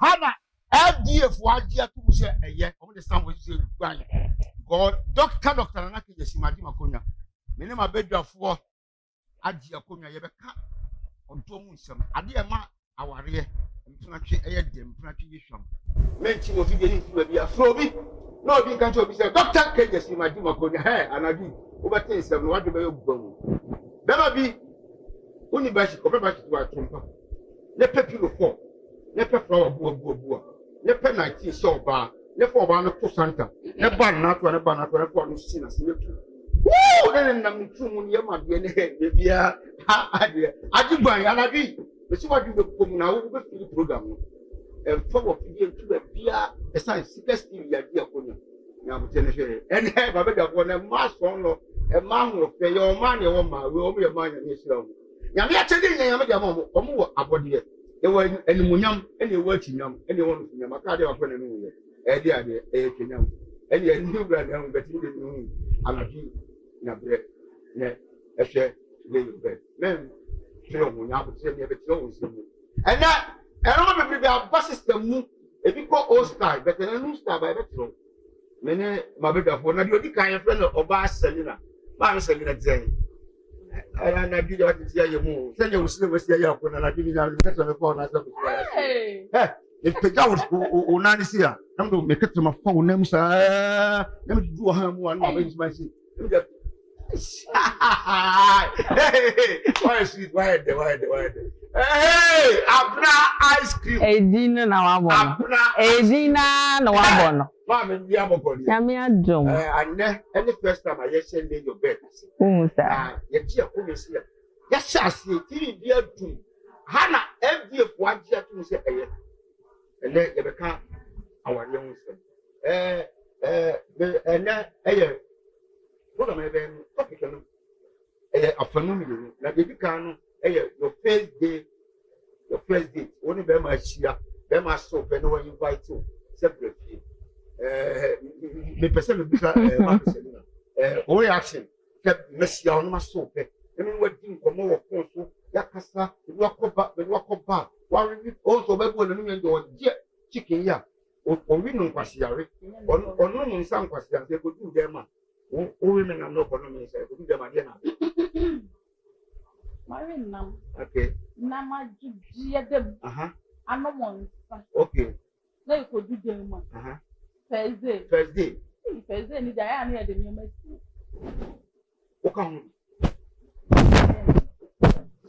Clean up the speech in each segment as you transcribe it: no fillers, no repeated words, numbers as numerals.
Hana FDF wajia tu mse eye. Omde sambo jise yukwanya. God doctor anake yesi madima konya. Mene mabedwa fuwa. Adi ya konya yebeka. Onto munsema. Adi ya ma awariye. Mtuna ki eye de mtuna ki yisham. Menti mofibye ni mtuwe biya. Flobi. No bi kanto bise. Doctor ke yesi madima konya. He anadu. Obate nisema wadu beyo bubomu. Bema bi. Uni bashi. Kope bashi tuwa chumpa. Nepe pilo kwa. Nepe flower bua. Nepe 19 so ba. Nepe oba na kusanta. Nepe banana kwa nusina sinetu. Woo! Nene na mtu muni yema biene bebia. Ajiban anabi. Mesiwa jibe kumuna wu be fili program. Fogo fili mtu bia esa sikesti ya dia konya. Na mutene she. Ene babe da kona maso no. E manwo fe yo man ye wo ma we o me ye man ye sira wo. Nyame ya chedi nyame dia mo omo wo abodie. They were any munyam, any watching them, any one of them. I can't have a new idea. Any new brand, but you didn't know. I'm a Jew, not bread. Net, a shed, little bread. Men, show me now, but send me a bit of something. And that, I don't remember our buses the moon. If you call old style, but then a new style by retro. Many, my brother, for not your kind of friend of our Selena. My Selena Jane. And I did what you say. You move. Then you will sleep with your young and I didn't have the phone. If the girl who is here, I'm going to make it to my phone. Let me do one of my seat. Why is it? Why? Hey, Abna ice cream. Edina na wabono. Mama, we are going. Yamiya drum. Any first time I just lay your bed. You see, I come see. Yes, I see. Three years drum. Hana every 4 years drum say aye. And then you become our young son. And then aye. What am I doing? What is it? Aye, a phenomenon. Now baby, can hey, your first date, only by my share, by my soap, and when you invite you separately. The person will be only action that Messia on my soap. I mean, what thing for more of course, Yakasa, walk up back, while we also by one million or chicken yap, or we know Passiari, or no in some questions, they could do their man. All women are no economists, I could do them again. Marine now. Okay. Nama Judea. I don't want. Okay. They could do them. Thursday. Thursday, and I am here the new. Okay.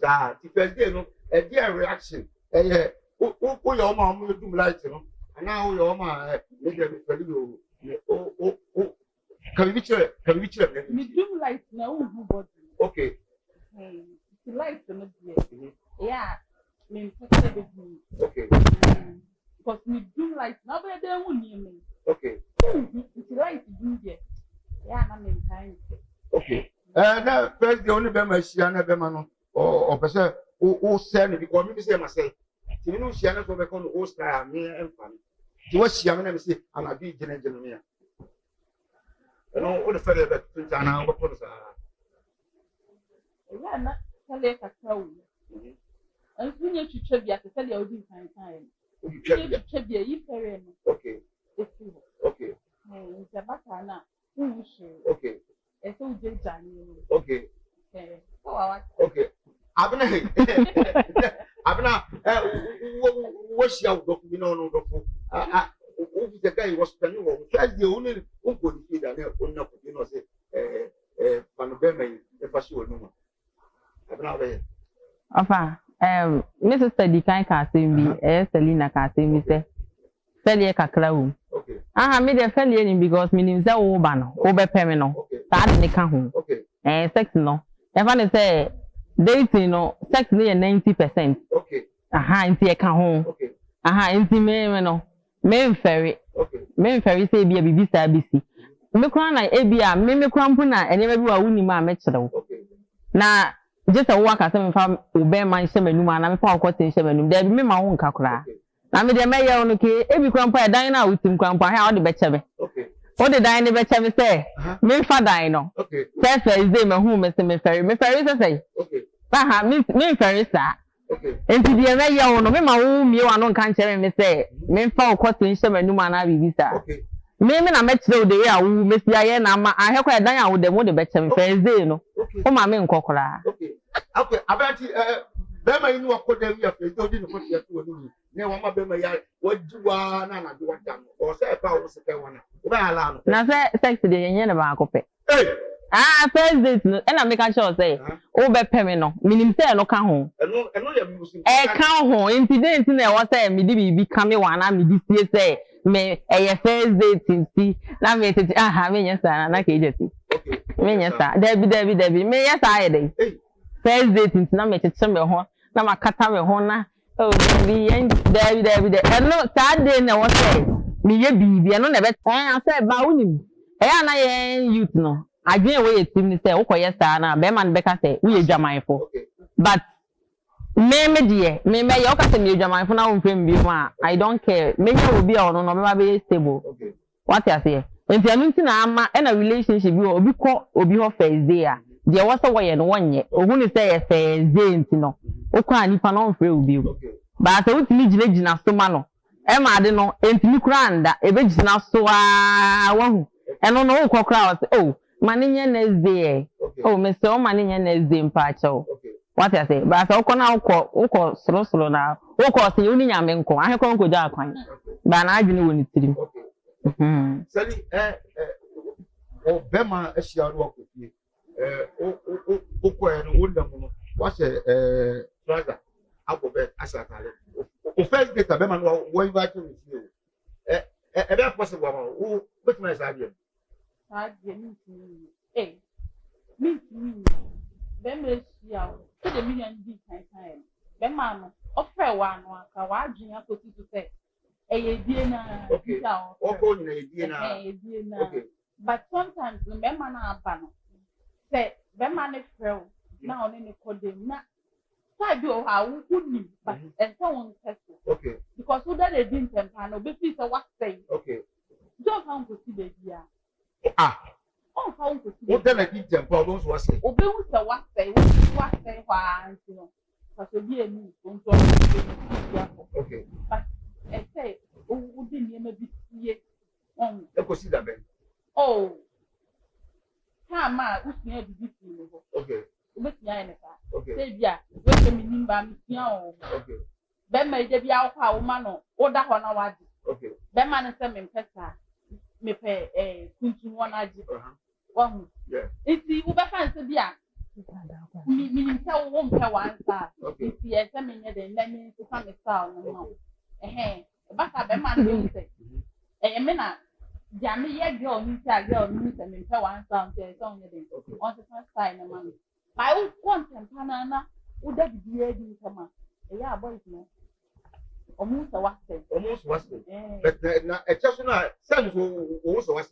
That Thursday, no, a dear reaction. Oh, your mom will do lights, you know. And now your mom, oh, can we check? We do lights now, okay. Life to not be yeah, me okay. Because we do like nobody won't hear me. Okay. It's right to do it. Yeah, I mean time. Okay. Now first the only bema Shiana Bemano or person who send it because me say myself. You know Shiana so we call the host I am me and family. You what Shiana me say I'm a big general. You know all the fellow that print and I what was yeah, not and when you should be at the tell you time. You should be a okay. Okay. Okay. Okay. Okay. Abna, what's your document? The guy was spending on the only who could be that will not, you know, say, Panobema, the Passu. Enfin, Mrs. Tadikan can see me, Selina can see me, say, Felia Caclao. Okay. I have made a failure because meaning the Oban, over Pemino, that they come home. Okay. And sex no. If I say, dating no, sex near 90%. Okay. Aha, in the account home. Okay. Aha, in the Main Ferry. Okay. Main Ferry say, be a BBC. ABC. Mukana, Abia, Mimikrampuna, and everyone who knew my metro. Okay. Now, just a walk at some farm, bear my shaman, and I'm poor cotton shaman. There be my own cacra. I made a mayor on okay, every grandpa dine out with him, grandpa, how the better. Okay. What the dine better say? Me for dino. Okay. That's why is them a whom, Mr. Meffery. Meffery, I say. Okay. Baha, Miss Meffery, sir. Enti di na ya wo no me ma wo mie wa no nkan chere me se me mfa okoto nhyem anuma na bibisa. Me na me chere de ya wo me si aye na ma ahekwa edan ya wo de mo de be chem fe ze no. O ma me nkokora. Okay, abati be ma inu okoda wi afi de odi no ko tie to ni. Ne wo ma be ma ya wo jiwa na na de wo dam. O se pa wo se kai wona. O ba ala no. Na se sex de yenye na ba akope. Eh. Ah, first date no. Ena make sure say o be pem no. Minim say no ka ho. Eno ya musu. E ka ho. Incident na e wo say me di bibi ka me wa na me di sie say me e ye first date ti. Na me ti aha me nyesa na ke je ti. Okay. Me nyesa. Debi. Me nyesa e dey. First date na me ti me ho. Na ma kata me ho na. Oh, bi en debi. Eno Saturday na wo say me ye bibi eno na be tan say ba wonim. E ya na ye youth no. I didn't wait to say, okay, yes, Anna, Beman Becker say, we are Jamaica. But, me, dear, me, you can be Jamaica now, Bima. I don't care. Maybe I will be on November stable. What you say? If you are meeting a relationship, you will be called your face there. There was a way and 1 year. Or when you say a face, you know, okay, if I don't feel you. But I would need Legina Somano. Emma, I don't know, and Lucranda, a Legina Soa. And on all crowds, oh. Maninya next day. Oh, me say maninya next day mpacho. What I say? But I na uko slow na. Uko si uni nyame nko. Ahe ko nko ja kwan. Ba na adwene woni tirim. Sali o bema ehia ru akopie. Uko e no wonda mu no. What brother Agobe asatale. O first date bema no wo invite me here. E be possible ma. O bet me sabi. I didn't eh, meet me. Then they yell to the million deep time. Then, man, offer one, Kawaji, I put to say, a dinner, okay, a dinner. But sometimes the man are banner. Say, the man is frail. Now, then they call them not. So I do how would me, but and so on. Okay, because who that they didn't and panel, but it's a what say, okay. Don't come to see the dear. Ah, oh, how to what then I did them problems was it? Oh, do the what they want, you know, but a dear me, don't talk okay. But I say, oh, would be near maybe yet on the procedure. Oh, come out, which may be different. Okay, look, Yana, okay, yeah, what's the meaning by me? Okay, then may be out how mano, or that one hour. Okay, then man is sending Pessa. Me pay a one idea. One, yeah, it's the Uber fancy beer. Meaning, so won't tell one side. If he has a minute, then let me to come a sound. Eh, but I bet my music. A minute, Jamie, yet girl, Miss Girl, Miss and tell one sound, there's only on the first time. I would want and Panana would that be a dinner. Yeah, boys, no. Almost was it. But just now, some almost was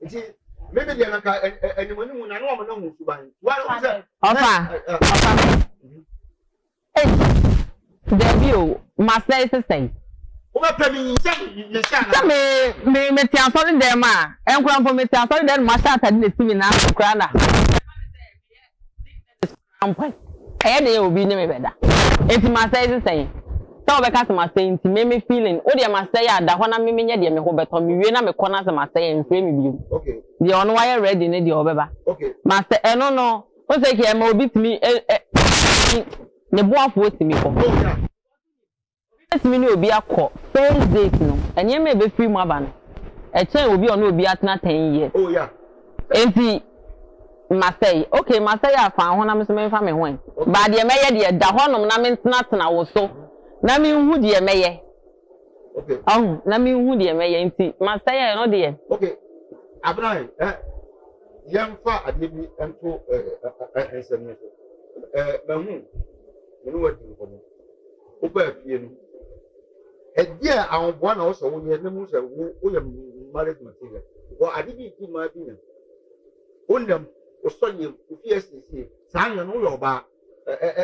it. Maybe they are not anyone who knows how to move. What is it? Opa. The view, my sister say. What permission? Me, I'm sorry, dear ma. I'm crying for me. I'm sorry, dear ma. I didn't see me now. I'm crying. I didn't know we knew better. It's my sister say. So we can't say me feeling. Oh, they must say that one of me, they may go better. Me, when I'm a corner, they must say and frame you. Okay. The on wire ready, need the over. Okay. Master, no. What's like here? Mo beat me. The boy forced me. Oh yeah. Let me know be a call. First date no. And you may be free more than. A chain will be on will be at not 10 years. Oh yeah. Empty. Masai, okay, Masai, I found one of my family went. But the mayor, the honor, I mean, nothing I was so. Nami who dear mayor. Okay. Oh, Nami who dear mayor, see, Masaya, no dear. Okay. Abraham, young far, I did me and two SMS. Mamoon, you know what you call it. Oberfian. And yeah, I want one also when you have the most of marriage material. Well, I didn't do my opinion. On them, or son you, yes, you see, sign and all about.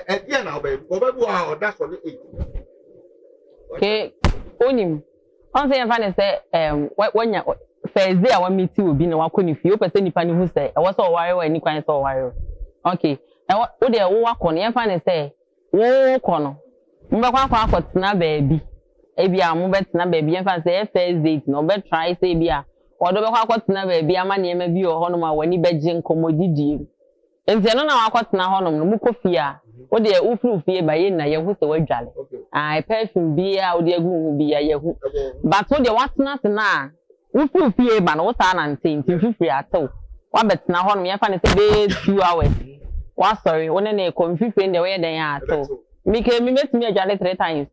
At the end of it, wow, that's what it is. Okay, onim. On say and say, when you first day I want me to be no one couldn't feel person if I knew who say I was all wire or any kind of wire. Okay, and what would they walk on? And say, wo kono mbekwa kwa akotena baabi ebia mo betena baabi emfa say Thursday no be try say bia odo bekwa akotena baabi amane ema bi o hono ma wani beje nkomodidie enti no na akotena hono no mukofia wo de ufru fie ba ye na ye ho se wadwale ah perfume bia wo de agu bia ye ho but wo de watena tena ufru fie ba no wo ta na ntenti fifri ato wa betena hono emfa ne se be 2 hours wa sorry one na e konfife nde we den ato mi ke mi met me ajale 3 times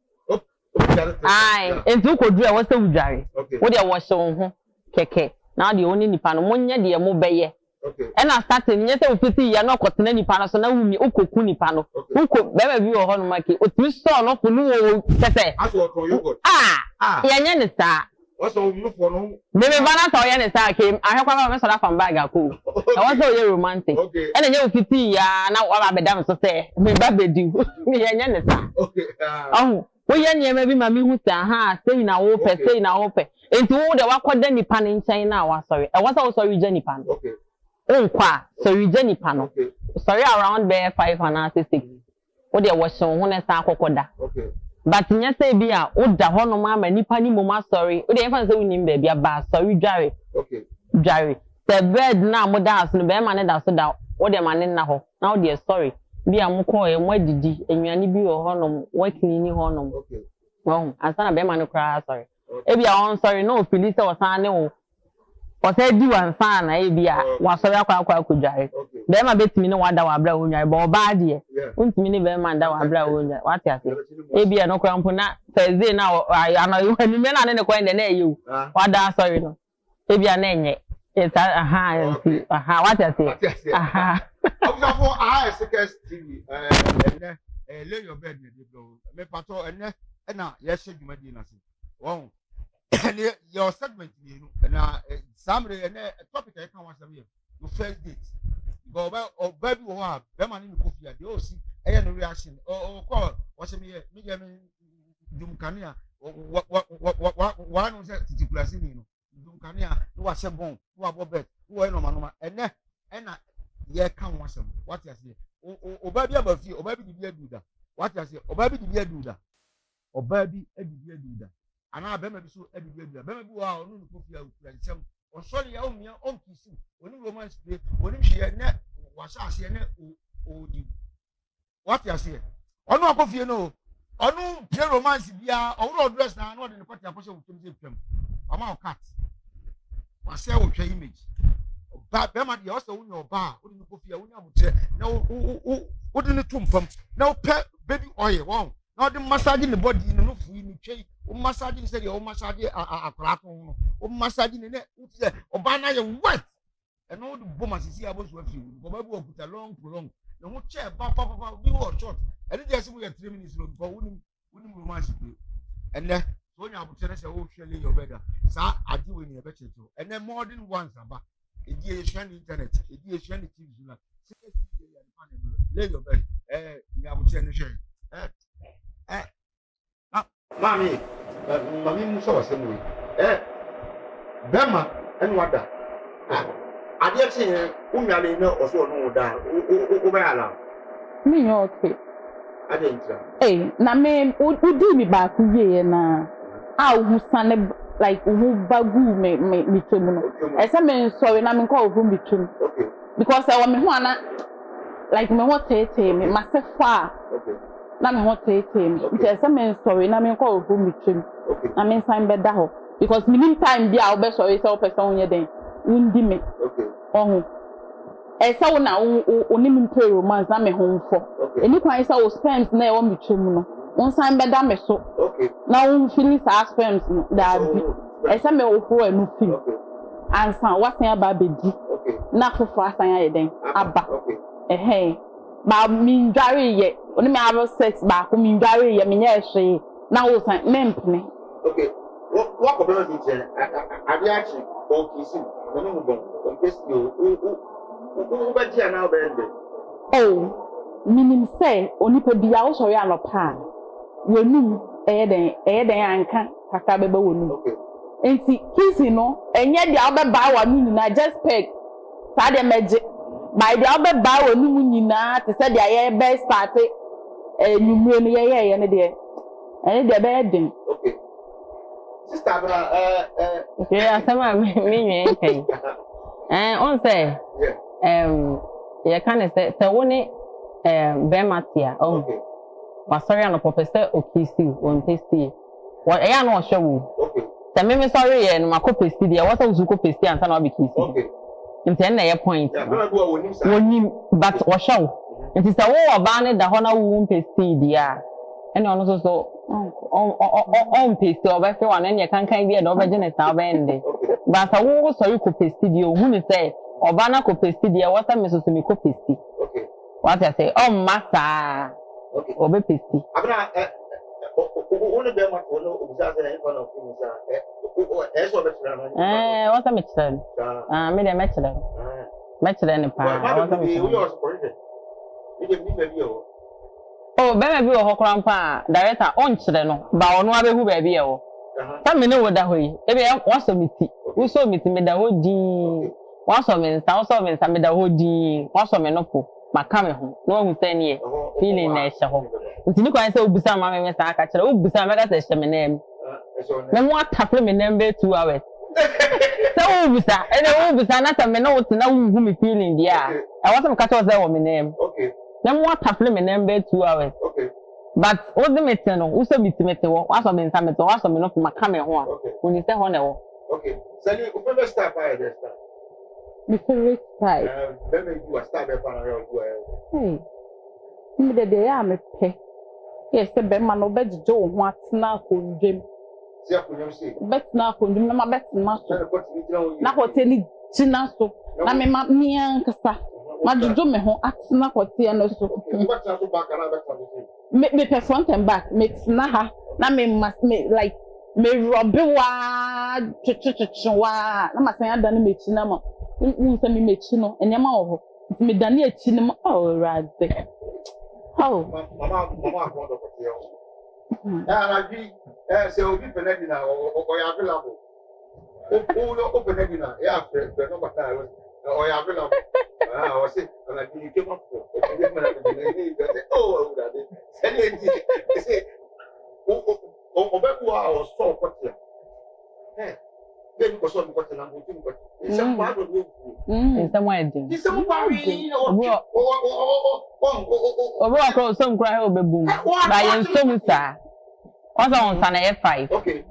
ai enzu ko dure wose udware wo de wo hye ho keke na de oni nipa no monye de mo beye e na start nnya se ofisi ya na kwotena nipa no so na wumi okoku nipa no uko beba bi wo ho no make otimi so no ko nu wo tete aso ko yogurt ah ya nya ne sa what's all you for no? Maybe Vanna saw Yannis. I came. I have a mess of a bag. I was so romantic. And then you fit ya now all I've done so say, me baby do me and Yannis. Okay. Oh, well, Yanni, maybe my muse, aha, say in a whopper, say in a whopper. It's all the work of Denny Pan in China. Was sorry. I was also Jenny Pan. Okay. Oh, qua, so you Jenny Pan. Okay. Sorry, around bear 5 and 6. Oh, there was some one as I cocoda. Okay. But in your say beer, would the honor mamma nipa ni mama sorry, would ever say him baby a bass, sorry, Jerry. Okay, Jerry. The bed now, modas, no bear man that's out, or the man in Naho. Now, dear, sorry, be a moko and where did ye and you be your honor, working in your honor. Okay, well, I saw a bear man who cry, sorry. If you are on sorry, no, Felicia or Sano or said you and San, I be a was so I could Jerry. Them a bit me no wonder what blow you, but bad ye. Won't mean very man that was blow you. What you say? Ebi a no cramp na Thursday now. I know you and men are in the coin and you. What that sorry no? Ebi a nenye. It's aha aha. What you say? Aha. I'm not for eyes against TV. Lay your bed with the blow. Me pato ene ena yes you made in asin. Wow. Your segment you na summary ene topic I can watch them here. You first date. Go back or baby one, Beman in the coffee at the OC, and a reaction. Oh, call, what's a mere Dumcania, what was that to Brazilian? Dumcania, who was a bone, who are Bobet, who are no man, and yeah, come once. What I say? Oh, baby, about you, or baby, the dear Duda. What I say? Oh, baby, the dear Duda. Oh, baby, the dear Duda. And I remember so every baby, Beman, out on the coffee out, some. Or sorry, your own PC. When you romance play, when she had net, was I say, what you say? Or no coffee, no, or no, play romance, be all dressed now, not in the party of them. Among cats. I say, okay, image. But Bema, you also own your bar, wouldn't you coffee, I wouldn't say, no, wouldn't it tomb pump? No pet baby oil, won't. Not the massaging the body in the roof, you change. Massaging said, oh, massaging a crap on massaging in it, or banana and wet. And all the boomers is here was with you. Bob will put a long prolonged. No more chair, papa, we were short. And it just we had 3 minutes long, but wouldn't romance you. And then when you have to tell us, oh, surely your better. Sir, I do in your better too. And then more than once about it, the internet, it is shiny TV. Lay your bed, you have to change. Mammy, Mammy, so assembly. Eh? Bema and what that? I dare say, Umalino or so no doubt. Umala. Me, okay. I didn't. Eh, now, ma'am, would do me back here now. I would stand like who bagu me to. As a man, so when I'm called whom between. Okay. Because I want me wanna like me what it me myself far. Okay. I'm not saying there's a man story, and I mean, call whom we trim. I mean, sign better because meantime, the Albert or his own person, your day, wounding me. Oh, I saw now only in play romance, I'm home for. And you can say, sperms never on the trim. One sign better, me so. Now, feelings are sperms that I saw me who I move him. And so, what's my baby? Not for fast, I then. Abba, hey. But me very yet. Only me have sex back. Me very yet. Me never say. Now it's an empty. Okay. What problem is it? I reaction. Okay, see. No, no, okay, see. Who bet you now, baby? Oh, me say. Only pe biya o sorry an opa. We no. Eh then anka. Kaka bebe we no. Okay. Enti kissing no. Enye di abe ba wa ni na just peg. Sade meje. By the other bow, and you said, I best party. Okay. Sister, okay, I'm saying, you can say, so one, Bermatia, okay. But sorry, I'm Professor Okisi, on Testy. What I am not sure. Okay. The meme sorry, and my copy studio, what I was who copies and San Abikis. Okay. And then they appoint. But what show? It is a war banner, the honor womb Pestidia. And also so on Pesti or everyone, and you can't be an origin at our end. But a war sorry copestidio, whom say, or banner copestidia, what I misses to me copesti. Okay. What I say, oh, massa. Okay. Obe Pesti. One of them was one of things. What a Michelin. I made a Michelin. Michelin, oh, baby, your grandpa, director, on Chileno, but no who baby. Some men over that way. Every once of me, who saw me to me the whole dean. Once of me, sounds of me, I made the whole dean. Once of me, no, my coming home. No one 10 years. Feeling nice. Ntini kwa nse obusa mama me sa aka kire obusa mega se shemenem me mo atafle me nembe 2 hours so obusa ene obusa na ta me no tina hu me feeling dia I want to catch us there me nem okay me mo atafle me nembe 2 hours okay but what the meeting no uso meeting wo aso me nsa meeting aso me no ma ka me ho a oni se ho na wo okay sali o prefer star fire there star the favorite side let me you a star be for na you hey me de dey am pe. Yes, the Berman obeyed Joe, what's now conjured. Bet now conjured, my best master. Now what any chinasso, I mean, my mean cassa. My Jome home acts now for Tianoso. Make me front and back, make Snaha, I mean, must make like me Robiwa, Chichichichiwa, I must say I done me chinamo. Won't send me chino, and Yamao, me Daniel chinamo, all right. Oh, Mama, and I be so be Penedina or Yavilabo. Oh, Penedina, yeah, the number time or Yavilabo. I was it, and I think you came up for it. Oh, that is it. Oh, Bebu, I was so popular. Then was on what I'm looking for. It's some part of you. It's the wedding. It's some party or some cry over boom. By some sir. Also on Sunday F5. Okay.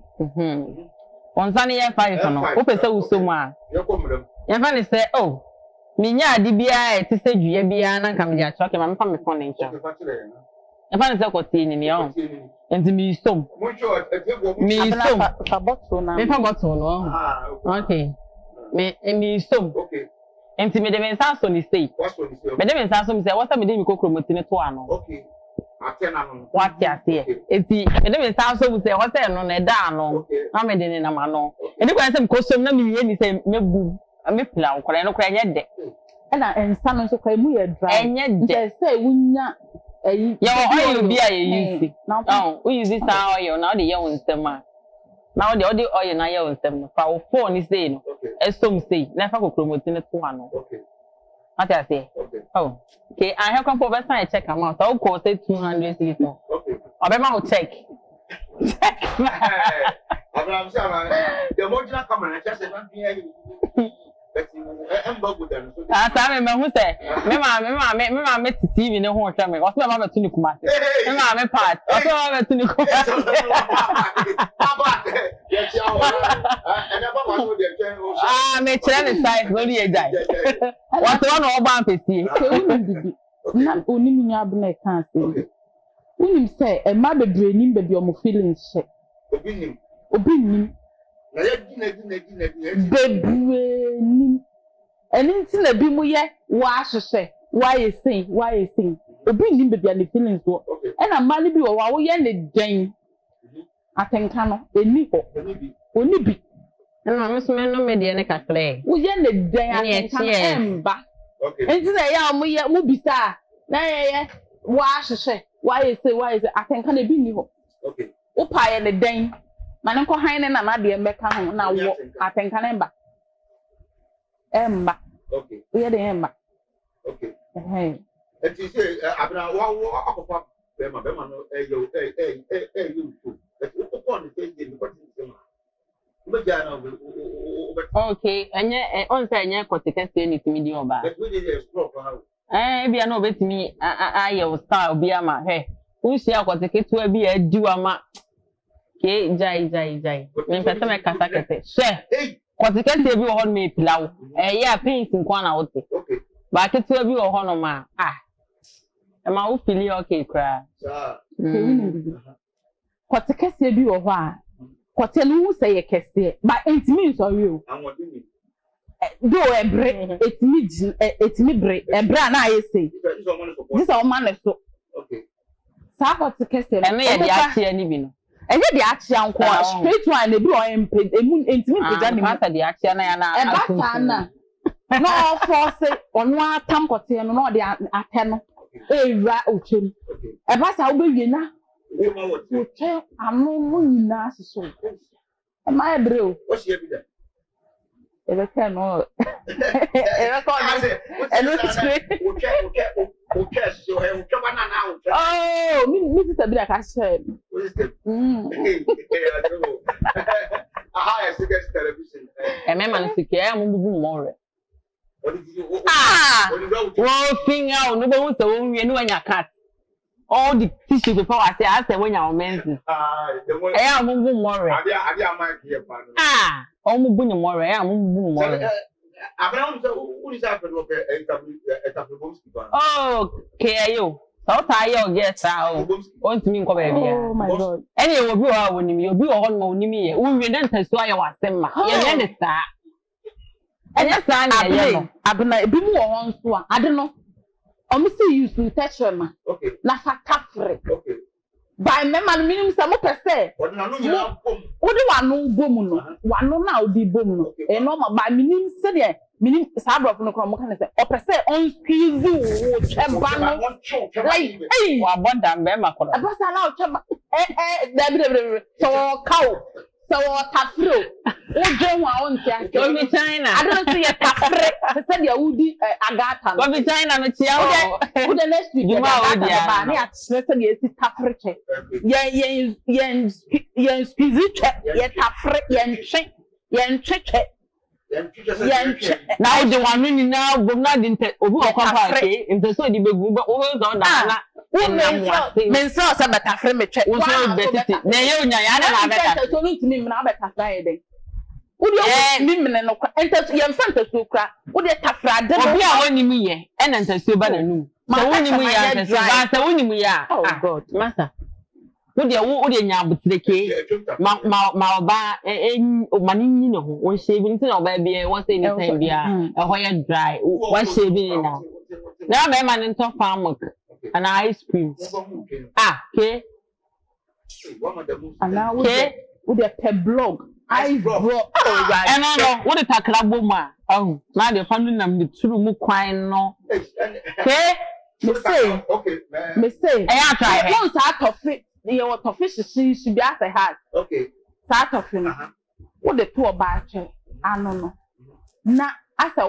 On Sunday F5, open so much. Your family said, oh, Minya DBI to say you be an coming at talking. I'm from the furniture. If I saw what in your own, and to me, so me, so okay, me, so okay, and to me, the men sounds on the state. Madame Sassum said, what I didn't go from Tinatuano. Okay, what you say? It's the Madame Sassum said, what's on a dano? I'm a dinner, mano. And if I some costume, no, me say, me boo, a mipla, or I don't cry yet. And Samus, okay, we are dry, and yet say, we not. Your oil be easy. Now, we use this oil now. The young stemmer now the other oil now young stemmer. Our phone is saying, as some say, never go promoting it to one. Okay, what I say? Oh, okay. I have come for best I check amount. I'll call say 200 people. Okay, I'll check. I'm sorry, the original comment. I just said, I'm here. I'm both with them. I remember who said, Mamma, met the TV in the whole time. What's my mother to look at? Mamma, part. What's my mother to look at? I may tell the size when you die. What's one or one pity? Not only me, I'll be my counsel. When you say, a mother brain, but your feelings check. Opinion. Baby, and instead of being here, why should say? Why is saying? Why is saying? Obeying baby and the feelings go. And a man be or why any Jane? I think cano a nipple, only be. And I must men no media and a clay. We end the day and can't back. And today I'm we will be star. Nay, why should say? Why is it? Why is it? I think can it be new? Okay. Opa and the Dane. My uncle Hine and I be now. I think I remember. Emma, okay, we are the Emma. Okay, hey, it is a Bema no you okay, and on say consequence anything you about. But we did explore how. Eh, be no bet me I will style be ama hey. Who say consequence we be a do ama. Ke jai. Me person me kasa kete. She. Consequence e bi o me pilawo. Eh, ya pain sin kwa na wote. Okay. Ba ketu e bi o ho no ma. Ah. Am I feeling okay, cry? What the case you or why? What tell you say a case, but it means or you. And what do you mean? Do a break, it's me break, a brand I say. This our man so. Okay. So, what the case, and may the actually any bin. And yet the action quite straight one, they do a moon intimate, and matter the action and no force on one time, what they are not the attendant. Hey, right, okay. And that's how we na. You tell I'm no money now, so. Am I bro? What's your bidder? Ever can all. Ever call me? And what's it? Okay, so I will cover now. Oh, me, Mrs. Abida, I said. What is it? I suggest television. And my man is here, I'm going to do more. Ah, one thing out, nobody wants to own you and your cat. All the tissues before I say when you're men's. Ah, the one I am moving more. Ah, I'm moving more. I'm who is after oh, KIO. So tired, yes, I want to mean, oh my God. Any will be all when you do all money me. We don't persuade our semi. And yes, I've been a bit more on one. I don't know. Obviously, you should touch him. Okay. Nafa Caffrey. Okay. By memory, meaning some per se. What do I know? Boom. One now be boom. A normal by meaning Sedia, meaning Sabra from the Cromocanese, or per se on squeeze and banner. Like, hey, I want that member. I was allowed to so cow. So Tafro, what John on China? I don't see a Tafre. I said you would be Agatha. But be China, I'm a child. Who the next week? You are the Abbani at Sletton, yes, Tafre. Yen Spisit, yet Tafre, Yen Check. Now the one winning now, but not in Tafre, in the Sodi Buba, always on that. Men saw some better frame a check. I told me now better Friday. Would you enter your Santa Sucra? Would you tafra? We are only me and enter Subanoo. My only we are. Oh, God, Master. Would you wooden yam with the key? Malba and Manino, one shaving to no baby, one thing a wire dry, one shaving now. Now, my man and top farm. An ice cream. Ah, okay. And now with a blog. Ice blog. Oh, right. And I know what a takraboma. Oh, now the family number two mu quine no. Okay? Me say, okay, me say, I try. Once out of it, your office should be at the heart. Okay. Start of him. What the two about you? I don't know. Now, as a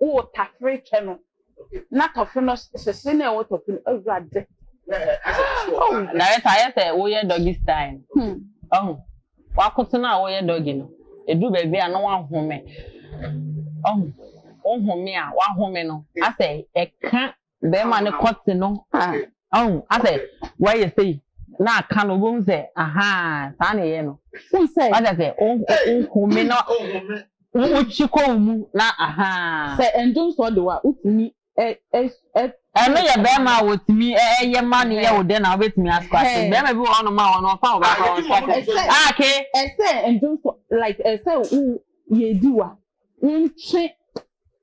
old taffrey channel. Not of Sasina or to Rad. Oh, I said, we are doggy time. Oh, what could now we are dogging? A do baby and one woman. Oh, one woman. I say, a cat, them and a cotton. Oh, I say, why you see? Now, can you say, aha, Sunny? Who say, I say, oh, woman, what you call now, aha. Say, and do so do what me. I know your bema with me, your money, yeah, then I'll wait me as question. Then I will on my own phone. Ah, okay, I say, and don't like I say, ye do a check.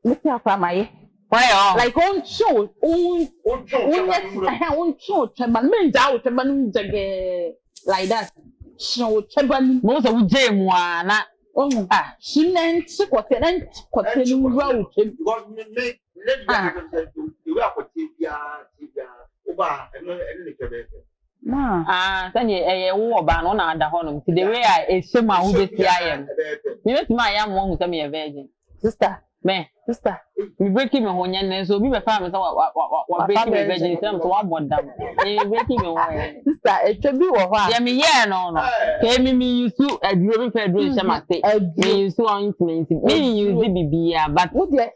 Look out for my like on show, on show, Chaban's out, Chaban's again, like that. So Chaban, most of them one. Oh, ah, she meant what an end, what a new road. Let you were for Tibia, Uba, and the ah, then a war ban on under Honum. Today, I assume I will be. You let my young woman tell me a virgin. Sister, me, Sister, we break him and so be my family. What breaking my vegetable? So what bought them? Breaking my sister, it should be what? Yeah, me, yeah, no. Me, you two, a drawing for a drawing, me, you two on it, me, you be beer, but what the?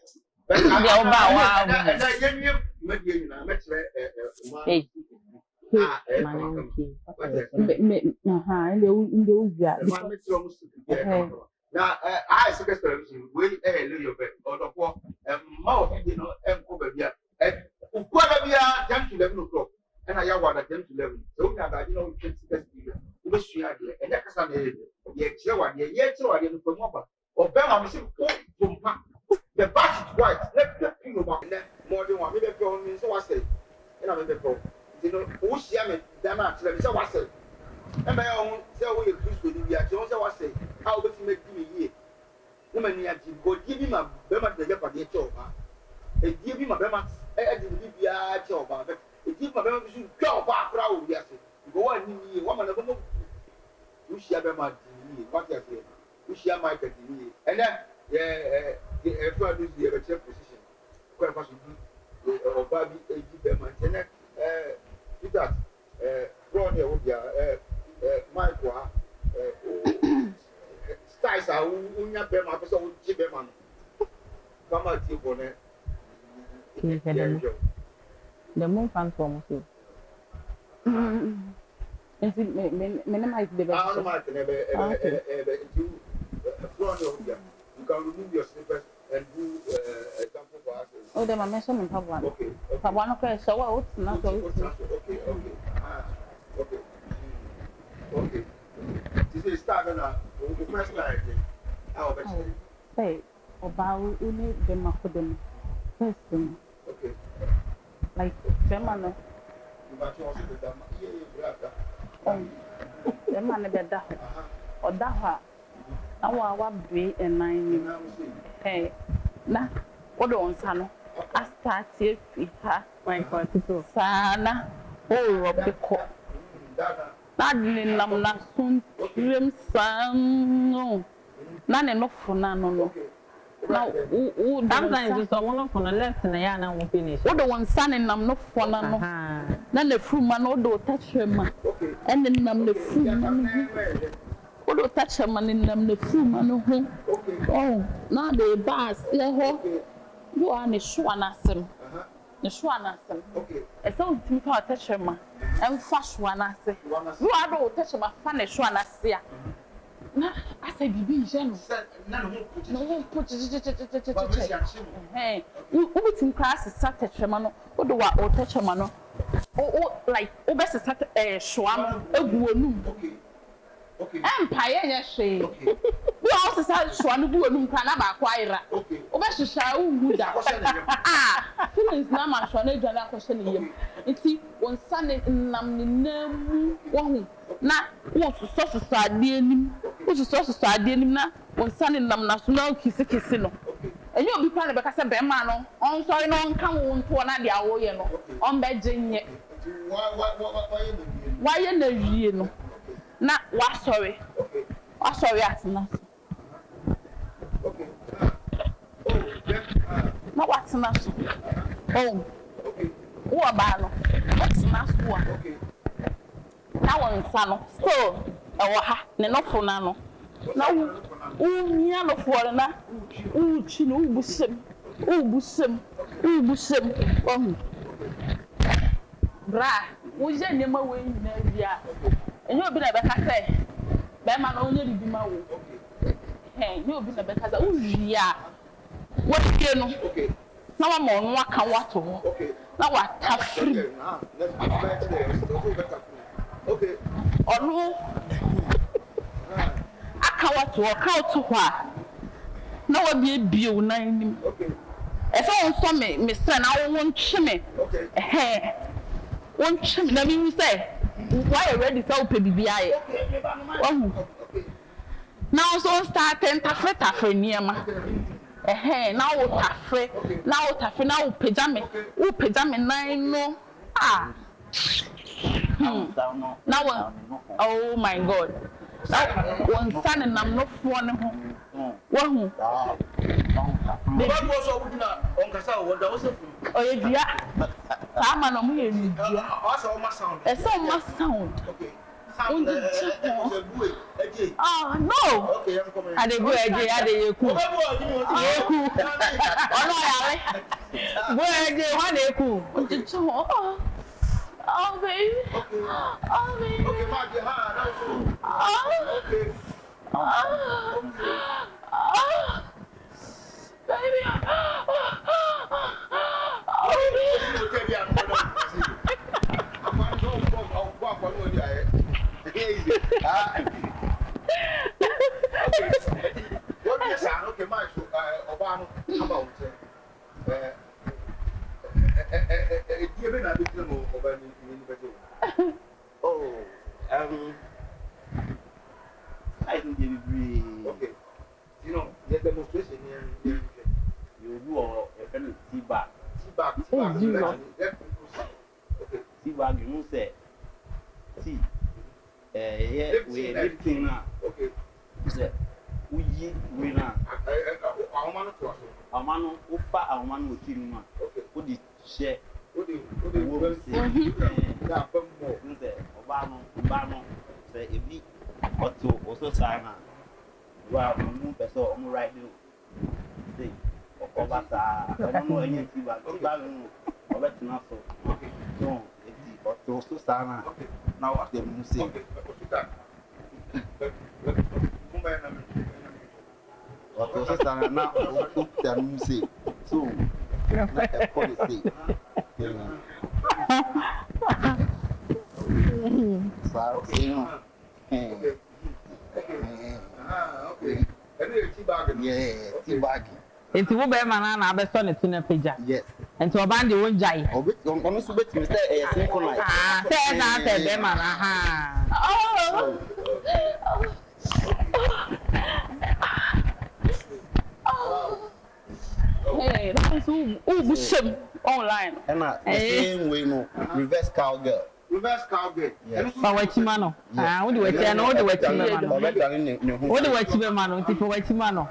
Now, I suggest that we your bed or the poor mouth, you know, and over here. And what we are down to 11 o'clock, and I want to them to 11. So now that you know, you can see that and that's a yet, so I didn't come over. Or Bella, the basket white, let the people walk in more than 1 minute for me. So I say, and I'm the you know, who she am, damn, so I say. And my own, so we agree with you. I also say, how would you make me here? Woman, you go give him a bema to get a job. It give him a bema, I didn't give you a job. It give my bema to go back around. Yes, go on, you woman of a woman. We shall be my dear, what I say. We shall make a deal. And then, yeah, the effort is the chair position. Quite possibly, or Bobby, a deep man, and then, with that, Ronnie, Michael, Stais are Unia Bema, so Jiberman. Come out, you bonnet. The moon fans for Monsieur. Is it minimized the best? You can remove your slippers and do a example for us. Oh, then I mentioned Papa. Okay. Papa, so what's not okay. Okay. This is starting now. The first time. I'll be sure. Hey, about only the Macodem. First thing. Okay. Like, German. You might also be done. Yeah, you grab that. The man be that. Or that her. Now, our be and 9 years. Hey, now, what on Sano? I started with her. My God, Sana. Oh, of the court. Sadly, Lamla soon dreams, no, none enough for none. Now, sometimes it's a woman from the left and Ayana will finish. What the one son and I'm not for none. Then the fruit man, although touch him, and then I'm the fruit man. Although touch him and I'm the fruit man. Oh, now they bass, you are the Swanasm. The Swanasm. It's all too far touch him. And fast one, I say. You are no touch my funniest one, I say. I said, you be gentle. No one put it. Hey, you in class is such a tremano, or do I touch a mano? Oh, like, oh, best is such a shwam, a woman. Empire, yes, she. We also said, Swan, who can have acquired. Oh, best you shall who that. Ah, feelings now, my son, I don't question him. You see, one Sunday, Nam, one not what's a sauce sardine, what's a sauce sardine, one Sunday, Nam, national kiss a casino. And you'll be planning because a bear man on so I don't come on to another on Beijing yet. Why are you no? Not what sorry. What sorry, I said. Okay. Not what's enough. Oh, okay. What about what's enough? Okay. That one's son. So, not for nano. No, no, for na. Oh, chin, oh, busim. Oh, busim. Oh, busim. Oh, bra. Who's your name away? And you'll be never say, Bama only be my own. Hey, you'll be never say, oh, yeah. What's your name? Okay. Now I'm on what can what? Okay. Now what tough free. Okay. Or no, I can't what to walk out to her. Now I'll be a bill 9. Okay. If I want some, Mr. I won't shimmy. Okay. Hey, won't shimmy, let me say. Why already so PBI? Oh, now so start and tafeta for Niama. Eh, now tafe, now tafe, now pajama, oh pajama, nine. Ah, now, oh my God, one son and I'm not one. One, Oh, baby. Okay. Oh, baby. Okay, my dear. Oh. Okay. Oh. Oh. Baby. Oh, baby. Okay, my Obama, about oh, I think it would be okay. You know, the demonstration here, you do a kind of tea bag. Okay, tea bag, you know, say tea. Yeah, we lifting now. Okay, we now. Our man, okay. Share. Obama, say a big or two or so time. You are a moon person, right? You say, I don't know anything about so. No, or so time. Now I can say, so. Like a policy. Okay. It's yes. And to abandon one giant. Hey, that is who online. And the same way, no reverse cowgirl. Reverse cowgirl. Yes. For Wachimano. Ah, what do we say? No, do we say? What do we say, Mano? Tipo Wachimano.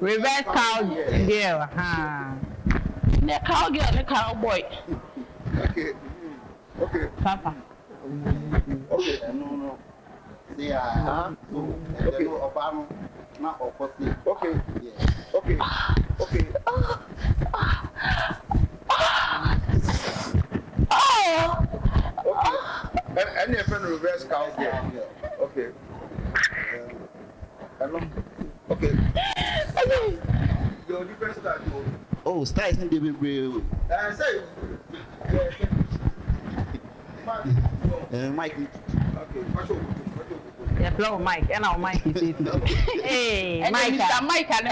Reverse cowgirl. Ha. The cowgirl, the cowboy. Okay. Okay. Papa. Okay. No. See, okay. Not opposite. Okay. Yeah. Okay. Okay. Okay. And your friend reverse cow here. Okay. Hello. Okay. Your different style. Oh, style isn't the real. Say. Mike. Okay. Yeah, blow Mike. And now Mike is it. Hey, Mr. Mike and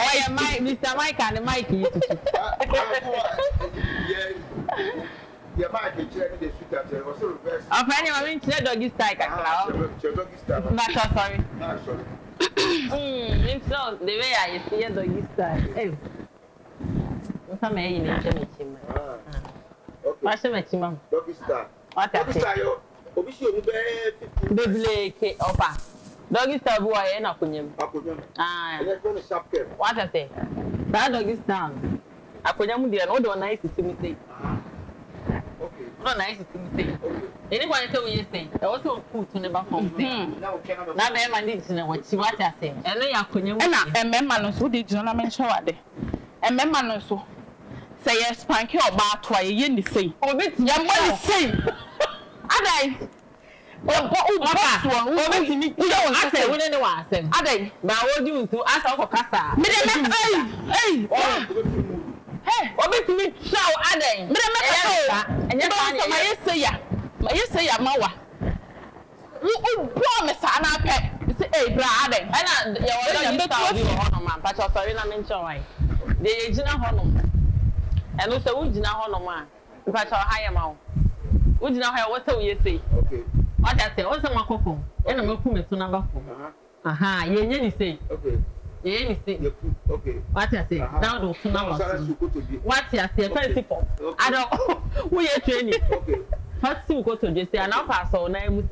Mr. Mike and Mike is it. Yeah, Mike is checking the street after. Also reverse. I'm finding my wind. Check doggy style. Doggy style. Not sorry. Not sorry. So the way I see it, doggy style. Hey, what's the matter? You need to meet him. Okay. What's the matter? Doggy style. What happened? Doggy style. Obi si obi be ke opa. Doggy star boy e na konyam. Akonyam. Ah. Ele ko sharp care. What I say? That doggy star. Akonyam dia no do na isisi mi say. Okay. No na isisi mi say. Eni kwa nte we say. E wo so put ne ba form. Na me ma ndi tine wo ti what I say. Eno ya akonyam. E na emema no so di jino na me show ade. Emema no so. Say yes panke oba to aye ni say. Obi ti ya mo ni say. Adai, what? Would you know how what you say? Okay. What I say, what's my cocoa? And I'm going to number four. Aha, you say. Okay. You say. Okay. What I say, now do what I say, principal. I don't. We are training. Okay. First, you go to this, and I'll pass all name.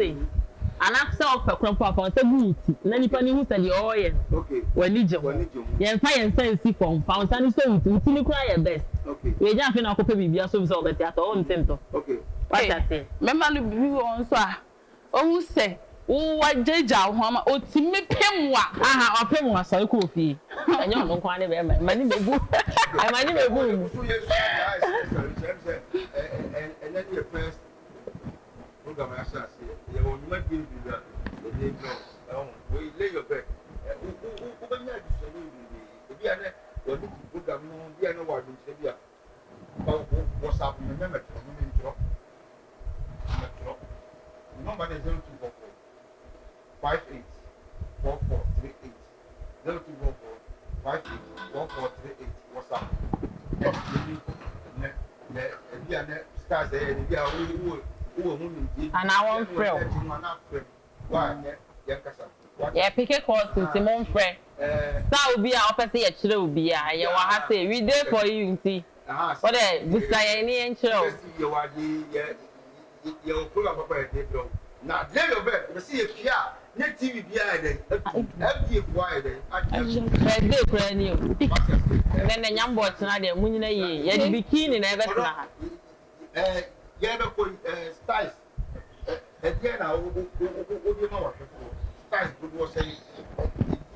And after all, for Crumpop, Lenny Penny who said the oil. Okay. Well, Legion. Yes, I am saying, see, from Pound Sandy Stone to Tinicry at best. Okay. We just in our copy, we are so all that at our own center. Okay. What I say? Remember, you on, sir. Oh, say, oh, what Jaja, Homa, oh, Timmy Pemwa. Aha, or Pemwa, so coffee. I don't know why my name is Boo. I my name is Boo. And then the first. Program I say, you will not be that. We lay your back. And I won't fail. Yeah, pick a course to Simon Fred. That will be our opposite. It will be. I have to say, we there for you. See, what a Busayani and show. You'll pull up a bit. Now, there you bet. See if you are net TV behind it. FDY, I did brand new. And then the young boys and I didn't win a year. You're the bikini and everything. You're not going styles. And then I will go to my work. Styles would say,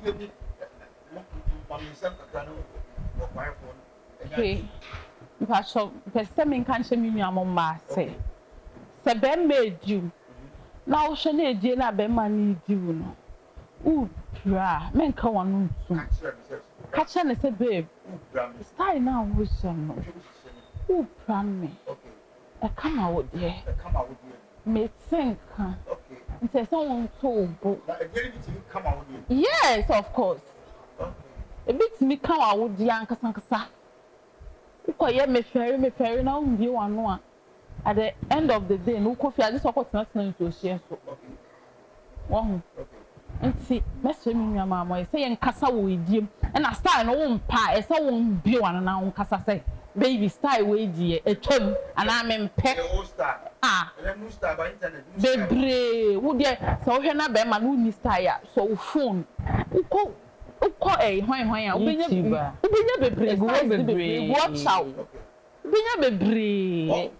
you need my phone. If I shall perceive, can't show me your mamma say. Seven made you. Now, Shane, Jane, I be money due. Ooh, bra, men come on. Catch and I said, babe, style now with some. Ooh, brand me. I come out there. Me think. Okay. It says someone told. Come out here. Yes, of course. Okay. A bit me come out the anchor sankasa. Okay, me ferry now you one. At the end of the day, no coffee. I just want nothing to share. So. Okay. Wow. Okay. And see, mess with me, mama. I say anchor with you, and I start an own pie. I saw one be one and I own casa say. Baby, style way dear, a chum, and I'm in pet. Ah, baby, would you? So, Hannah Bemma, who missed tire, so phone. Who call a hoy, who be a baby, watch out. Be a baby.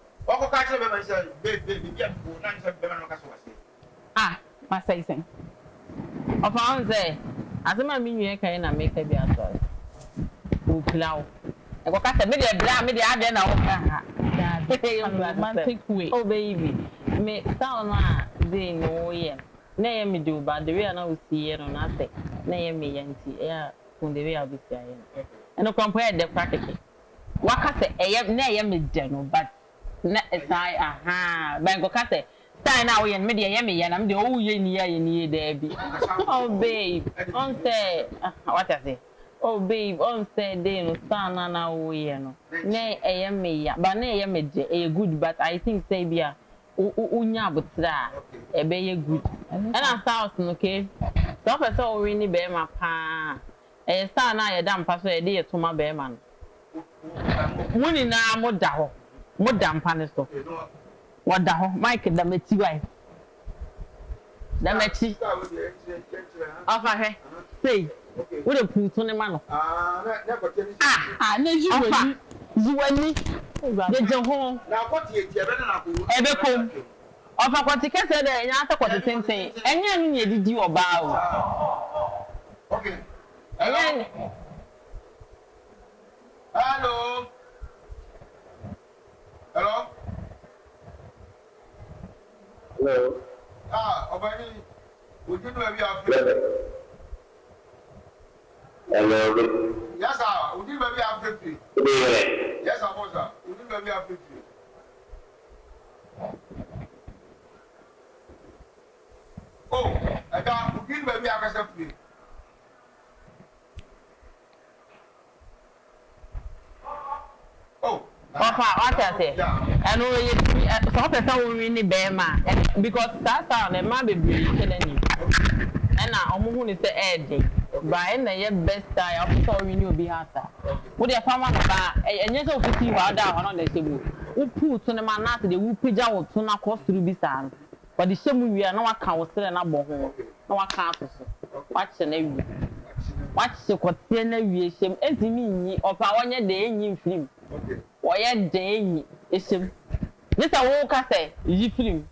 Ah, my saying. Of our day, as a man, you can make a beer. Who plow. Romantic way. Oh, baby, me sound like they know you. Name me do, but the way I know see it on nothing. Name me and see air on the way I'll be saying. And no compare the practice. What I say, I am name me general, but not as I aha. Bangokate, sign away and media yammy, and I'm the old year in ye, Debbie. Oh, babe, on say what I say. Oh babe, on Saturday no stand on our no. Nay, I am me, but nay, I am a good. But I think Sabia, Unya but a be good. And I thousand, okay. So I saw Winnie bear my pa. A son, I damn pass a dear to my bearman. Winnie, I'm what daho, what damn panisto. What daho, Mike, the Metiway. The Meti. Offer say. What a plutonium man. Ah, you and me. The home. Now, what you ever come? Of a particular and after what the same thing. And then you did you about. Okay. Hello. Hello. Hello. Ah, Obani, would you do a hello. Yes, sir. Would you maybe have 50? Yes, I was, sir. Would you maybe have 50? Oh, I got would you maybe have 50? Oh, Papa, what I say? I know you stop a sound really bear man because that sound a man be telling you. And now I'm going to say Eddie. Brian, the best I am sorry you be after. Would your farmer and yes, over see what down on the table? Who puts on the man after the whoopee down to not cost to be sound? But the same way, no one can was there and no one can't. Watch an every watch the container, same enemy or power your day in film. Why a day is him. This a walker say, you film.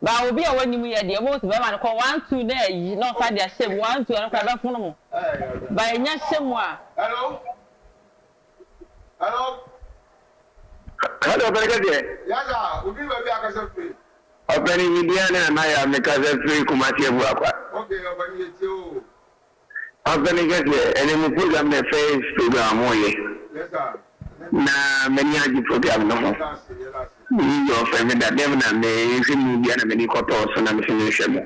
But I will be a winning me at the most of them and call 1 2 days, you know, I just said 1 2 and I don't know. By not somewhere. Hello? Hello? Hello, Brigadier. Yes, sir. We'll be back as a free. Opening Indiana and I am the cousin free Kumati Buapa. Okay, open it too. Opening it, and we put them the face to the Amoye. Yes, sir. Na many of you program no. Your family that never named Indiana many cottons and I'm finishable.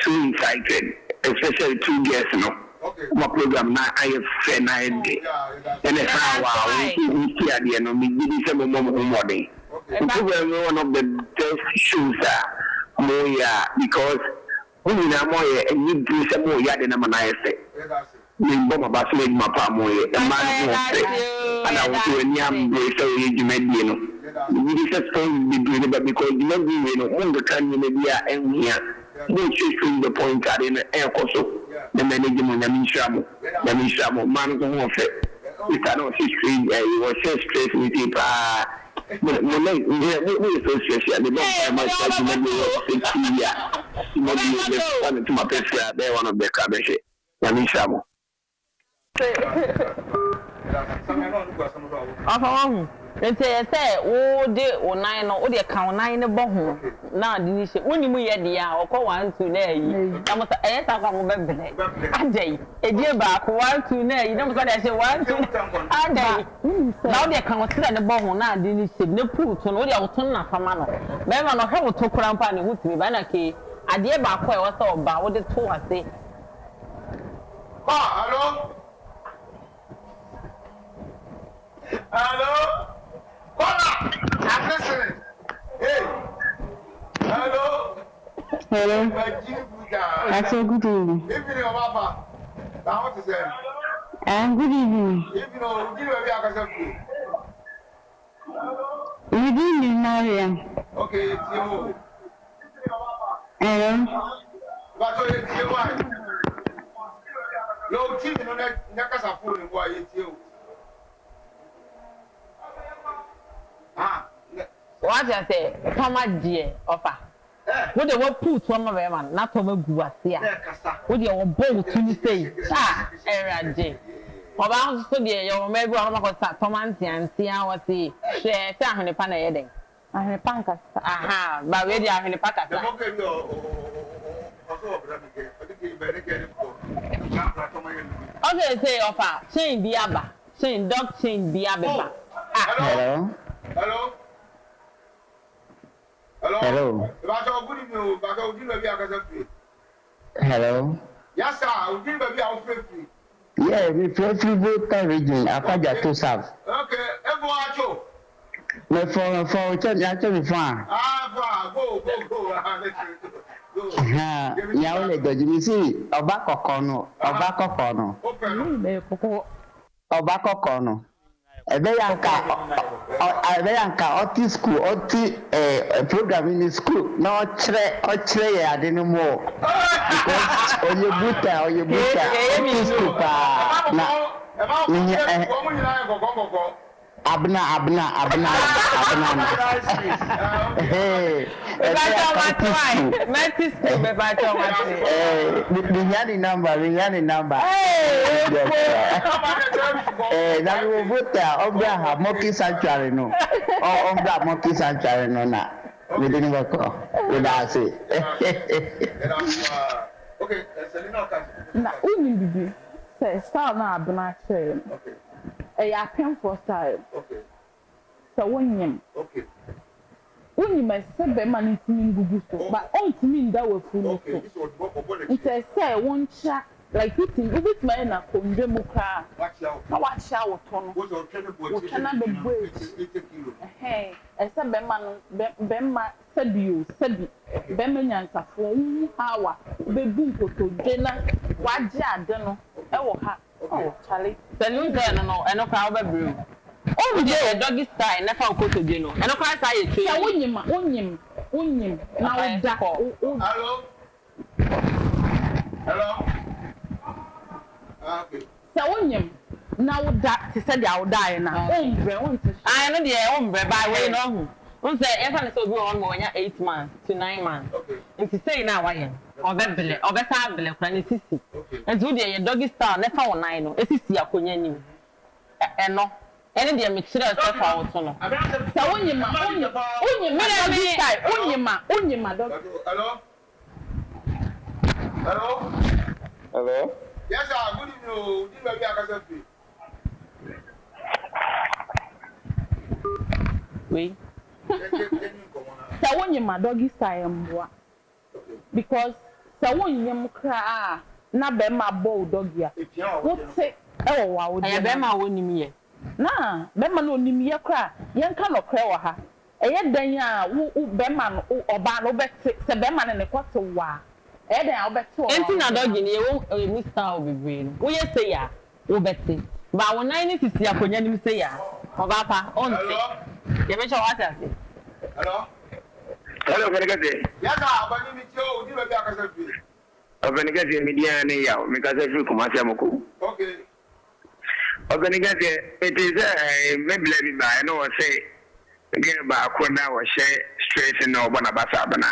Too excited, especially 2 years no. My program now I have fair 9 days. And a hour we see at the end of the morning. One of the best shoes Moya because women are Moya and you do some Moya than a man. I say, Bomba Basley, my Pamoy, a man, and I was doing young boys, so you may be no. We just don't be doing it because you know, we know all the time you may be and here. We choose the point at in the air also. The management, the Mishamo, man, who of it. We cannot see straight, you were so stressed with it. Now they can sit at the bottom now, didn't see no proof to know the autonomous man. Bevan or her to cramp and wood to be banaki. I dear Baku was all about what the two are saying. Hello? Hello? I'm listening. Hey! Hello? Hello? I say good evening. Good evening, Papa. Now what is that? And good evening. Good evening, Mariam. Okay, it's you. But it's your wife. No, team, no, Nakasa food, and why it's you. Ah, what I say, Thomas dear, offer. What they were put from a man, not over Guasia. What you were bold to say, ah, era J. About study, your member of Tomansian, see how she shares a pan heading. I have a pancas. Aha, but where they are in the packet. Okay, say offer, saying the Abba, saying dog, saying the Abba. Hello. Hello. Hello. Hello. Hello. Yes, sir. I'll give you our free free. Yeah, we free free both can region. I can't get to serve. Okay. Everyone, show. My for change, I change the phone. Ah, go. Yeah, only do you see? Obako kono. Obako kono. Ebeyanka oti school oti programming in school na ochre ya adinu mo because oyebuta oti school pa na abna we number that we will vote on monkey sanctuary no on that monkey sanctuary no na we didn't work with that say okay Selina na uni bibi say style na abna say okay eh I came for style okay so wonnyem okay wonnyem my sebe man ntimi gugu so but ntimi nda we full okay this was what obo say won cha like it in with my na kondemuka watch out on what your train boat cannot be weight 80 kg eh esa bema sebi bema nyansafo hawa be bu koto dena waje ade no e wo ha oh chale selu ze no enokwa obebru o bi dey doggy style na fa koto deno enokwa style e twi ya wonyima Now that. Hello? Hello? Okay. Now that he said I will die now. I know the umbre by way no. Once everyone so go on more 8 months to 9 months. Okay. If you say now why or bebele or better bele plan sisi. And do the doggy star never on 9 no. Sisi akonya ni. Eh no. Any dia me kire so fa wo to no. Sa onyima Hello. Hello. Hello. Yes sir, good evening. Did we access free? Oui. So when my doggy style mwa because so when you cry na be ma bow doggy ya what say e wo wa wo be ma woni me na be ma no ni me cry yen ka no cry wa ha e ye dan a wo be ma no oba no be se be ma ne ko to wa e dan a wo be to o enti na doggy ni e wo mr obebe no wo ye say ya wo be te ba wo nine ni sisi akonya ni say ya oba pa on te. You mentioned what I said. Hello? Hello, can I get it? Yes, I'm going to be a cousin. I'm going to get the media and a cousin from Masamoku. Okay. I'm going to get it is a maybe I know I say again about Kona or share straight and no one about Sabana.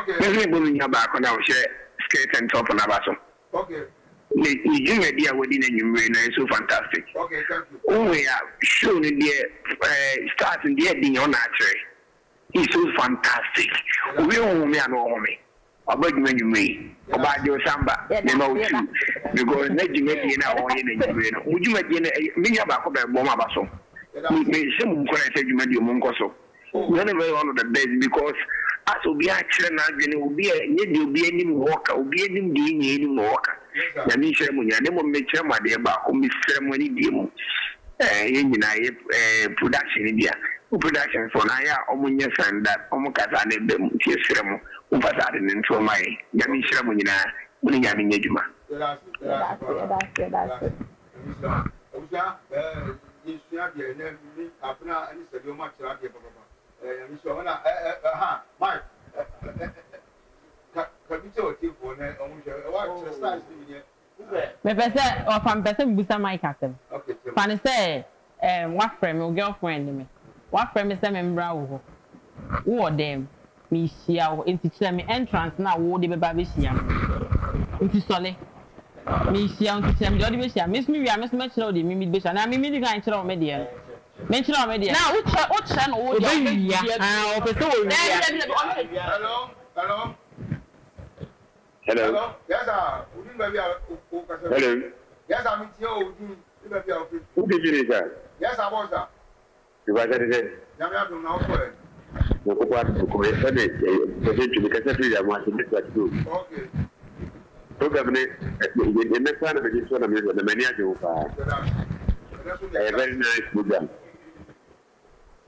Okay. Maybe moving about Kona or share straight and top on Abaso. Okay. You may be a wedding and you is so fantastic. Okay, thank you. Oh, we are showing the starting the ending on that tree. It's so fantastic. We all me and all me. About you when you may. About your samba, the mountain. Because let you make in our way. Would you make me about a bombasso? Some correct said you made your moncoso. Whenever one of the best because as we are children, there will be any walker, will be any walker. I mean, production for Naya, Omunia Sanda, Omukazane, Tiesremo, Upazan, and so my Yamin Shermunina, Munyamin Yajima. My person or from person booster my captain. Okay, Fanny say, what friend or girlfriend me? What friend is a member? War them, me she out into me entrance now, would be babishia. It is solid. Me she out to them, Jodibisha, Miss Miriam, Miss Matchlody, Mimi Bishan, and I'm immediately going to throw media. Mention our media. Now, what's an old lady? Hello, hello. Hello. Yes, sir. Hello. Yes, I'm here. Who did you reach? Yes, I was there. You were there. I'm not going to go. No, go back to Korea. Okay. So, governor, the next one of the next one of the mania you are. Very nice program.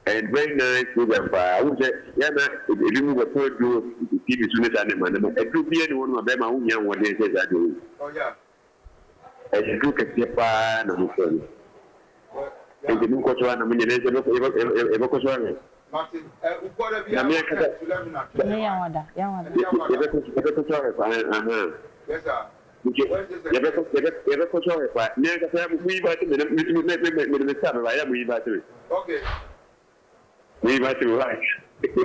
And very nice program. I would say, yeah, if you were told you. Give it to anyone of them, who young one says I do. Oh, yeah. And you look at Japan and the new Kosovan, I mean, there's a Kosovan. Martin, what like a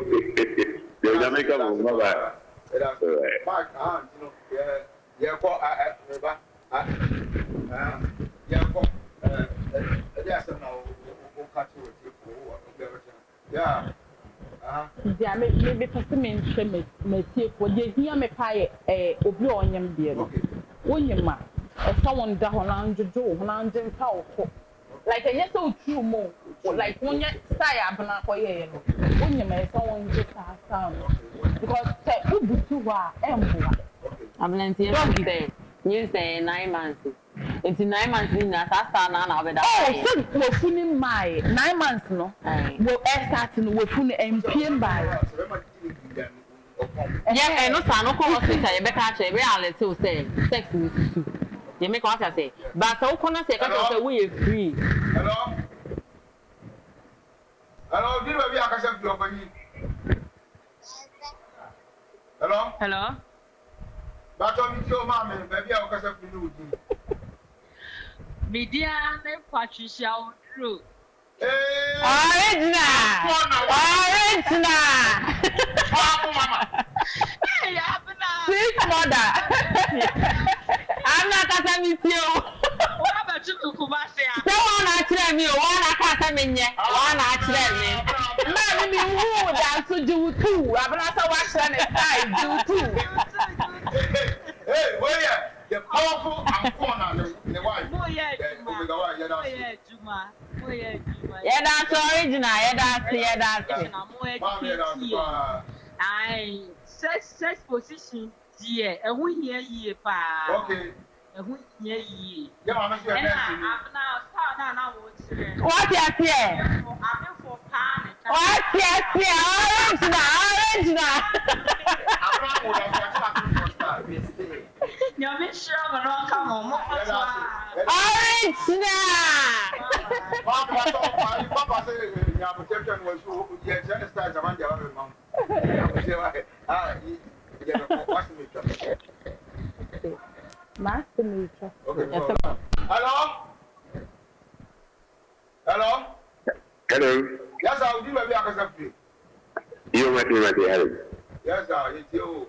yes so true more like when you say abna for you when you may someone just has some because who would you are I'm not saying you say 9 months it's 9 months in that oh so my 9 months no we'll start in we're fully MPM by yeah I know sano come hospital you better catch every outlet to say sex with you make what I say, but so can I say, we are free. Hello? Hello, did we have a Hello? Hello? That's all with your mom, and maybe I'll catch up with you. Media, name Patricia O'Drew. Hey! Orange! Hey, sweet mother! I'm not catching with you. What about you, Kubasia? No one actually me, one academy, one actually. Mammy, who that's to do too. I'm not so much on it. I do too. Hey, where are the powerful and corner? The wife, oh, yeah, Juma. Oh, yeah, Juma. Yeah, that's original. Yeah, that's I such position, dear. And we hear ye, pa. Okay. And we hear ye. Yeah, I'm now starting. What is here? I'm for pan. What? Yes, yes, orange now. You're not sure about come on. Orange now. Papa said, your protection was so good. You understand, I'm on the other mom. Master Nature. Okay. Hello? Hello? Hello. Yes, I will do my best. You might be ready, Helen. Yes, sir, it's you.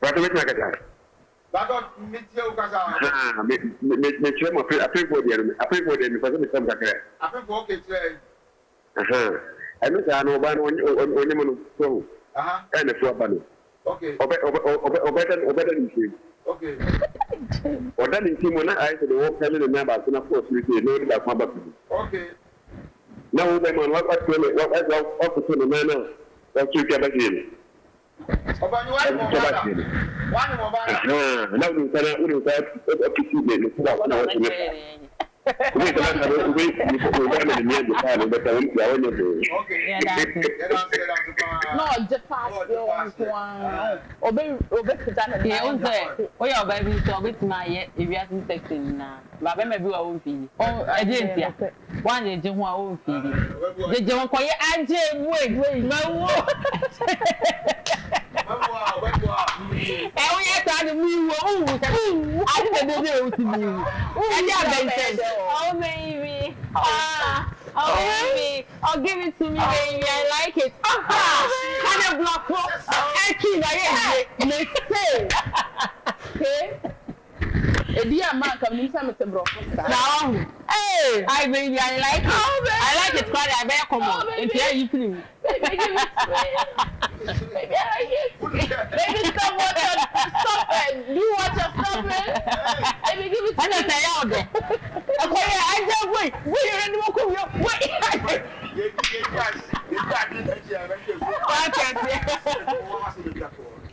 What do you think? That's what meet you, Kazan. Ah, Okay. No, they want what man that's you get in. Oh, give it to me, baby. I like it. Kind of block for acting like okay. Hey, I baby, I like it. Oh, baby. I like it quite. I better come on. It's here, you feel me. Baby, I like it. Baby, stop watching. Stop it. Do you watch your stop it? Baby, give it to me. I'm not okay, I just wait. Wait, and you come here. Wait.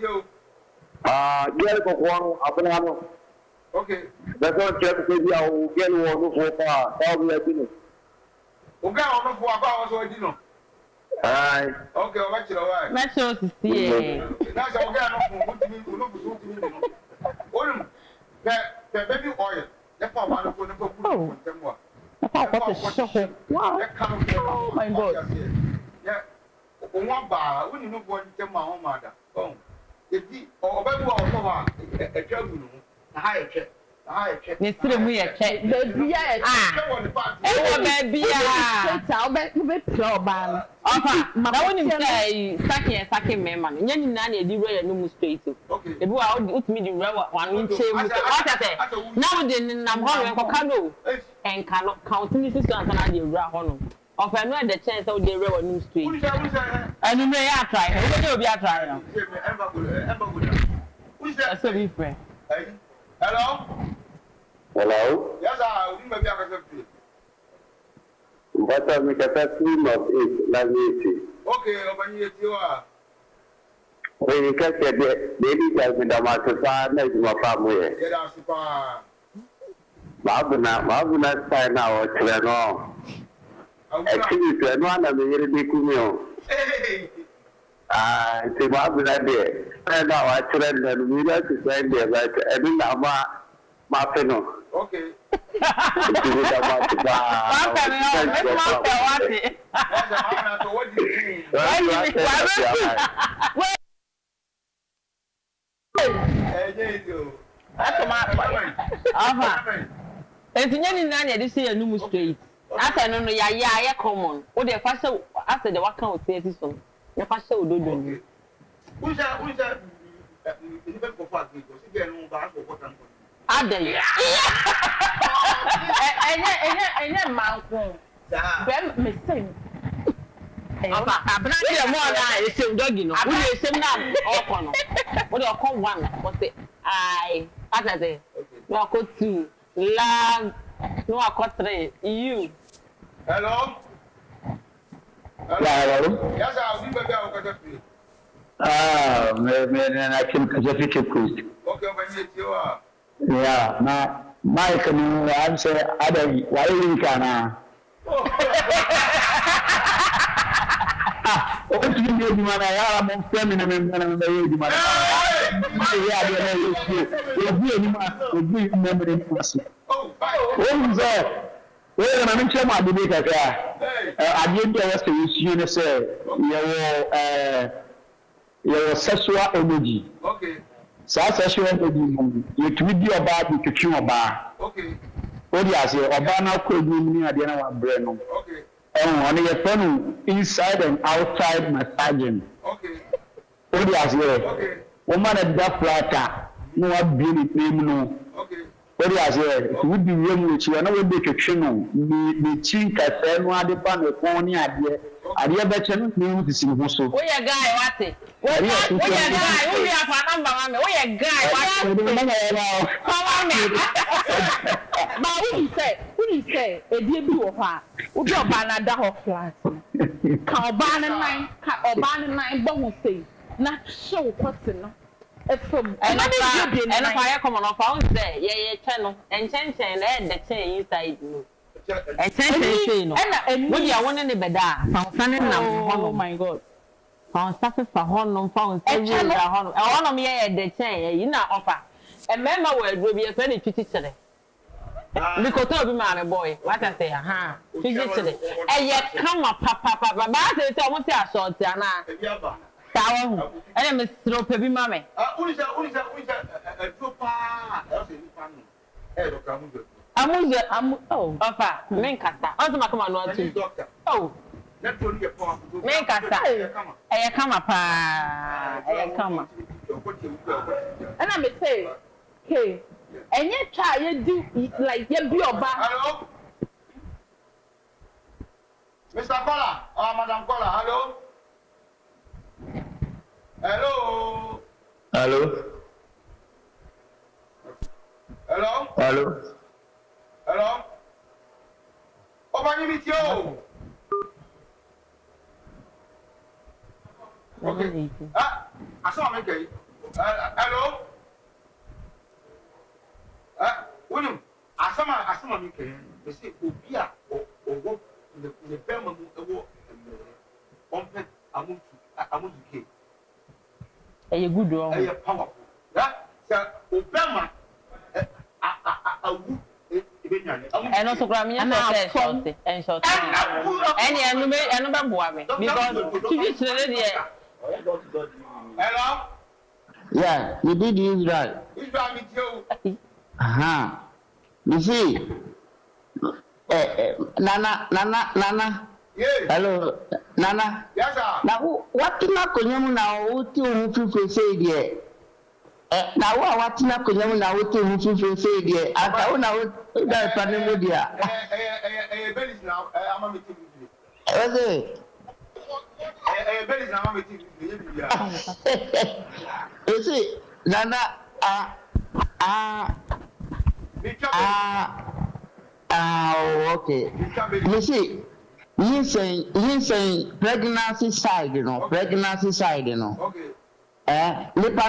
you. Okay. That's all, Jeff, maybe I will get one for far. How will I do it? Okay, I don't know for hours or dinner. Hi. Okay, I'll watch it all right. That's all to see. That's all. Oh, my God. Yeah. One bar, I wouldn't know what to tell my own mother. Oh, if he or a gentleman, a higher check. Of another chance out there on New Street. And you may try. Hello? Hello? Yes, sir. We may be accepted. But I make a team of 8, like 80. Okay, open you are. Because baby tells me that my son is my family. Babuna sign our channel. Actually, turn one of the very big meal. Ah, it's Babuna Day. Sign our children and we like to sign there, but I didn't have my penal. Okay. What do you mean? Why that's my if you know, see a new straight. I know, yeah, common. What the first after the work out says so. The first so do. I love, no, I caught three. You. Hello? Hello? Yes, I'll be back. I'll catch you. Ah, I can catch a picture. Okay, but you are. Yeah, my canoe, I'm saying, I don't, why you can't. What do you do, man? I am feminine and I'm very man. Oh, well, I'm in charge of the data. I didn't ask to use your sexual energy. Okay. So, sexual energy, you tweet your body to cure bar. Okay. What do you say? Obana could be me at the end of our brain. Okay. On your phone, inside and outside massaging. Okay. What do you say? Okay. Woman at that platter, no one being it, no. Okay. What do you say? It would be wrong with you, and I would be to channel. The chink at everyone, the pan, the pony, and the other channel, no, this is also. We are guy, what it? We are guy, we have a number, we are guy, what it? But what do you say? A dear blue of her, would your banner that of class? Carbon and mine, bone say, not so personal. And if I come on off, I'll say, yeah, channel, and change and add the chain inside you. And when you are one in the bed, oh my God. Found stuff for Honum, found a channel. I want me at the chain, you know, offer. A member will be a friendly to each other. Because I'll be my boy, what I say, aha, physically. And yet, come up, papa, but I almost say, I saw it, and I must throw baby mammy. Oh, I come up, and I may say, hey. And yet, try you do like you be your back. Hello, Mr. Kola or Madam Kola. Hello. Oh, my name is you. Okay. I saw my guy. Hello. William, I saw my can say, Obia or the Belmont Award on that. I want to keep a good one, a powerful. That, sir, Obama, I would. And also, Grammy, and I yeah, you did use right. Aha, you see, Nana. Yes. Hello, Nana. Yes, sir. Now, what do you now? What do you say, dear? Now, what do you now? What do you say, dear? I don't know that Panamodia. You see, Nana, okay. You see, you saying pregnancy side, you know. Okay. Mr.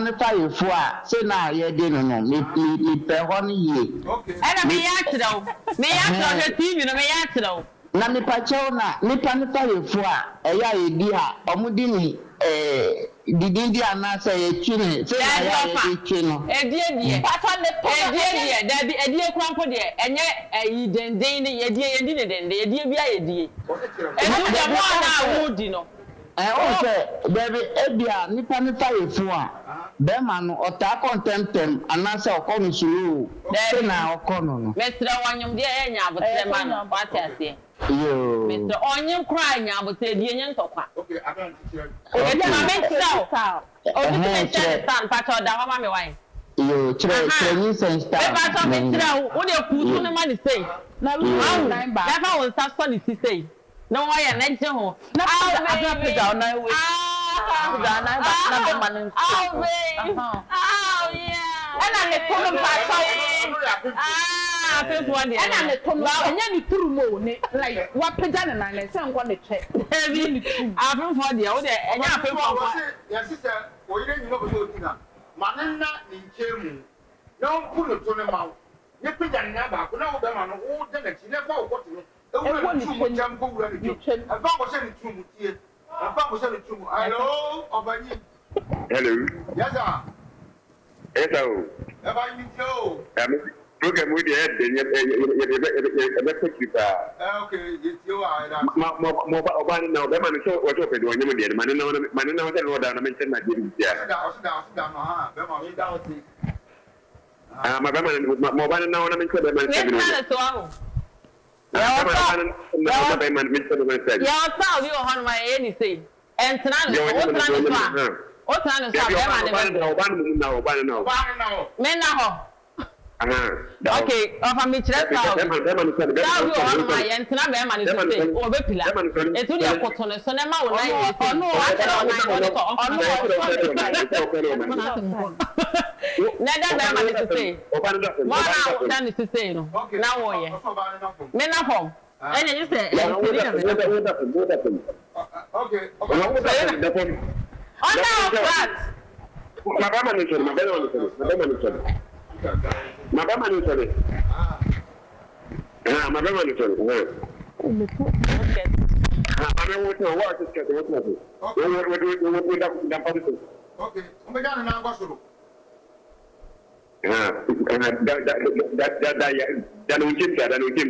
Onion crying, I would say, okay, I don't know. You try to send stuff. What do you put on the money? Say, now was that funny to say. No, I am next home. Now I down. I will. Oh, yeah. And I and I'm a tomorrow, like what pretend I send one check. I mean, I've been for the other, and I feel your sister. We didn't know Tina. Manana in Germany. No, put it on the mouth. You put them on all the never got it. The woman jump over the kitchen. I was sending to you. Hello, over you. Hello. Yes, sir. Hello. Have I go? Program with the head, okay, you are. Now, the man is so open. When you did, I okay, of a Mitchell, my and okay, Madame Anthony. Madame Anthony. Okay. I don't want to work this case. Okay. We got an ambassador. That we don't see that. Yes,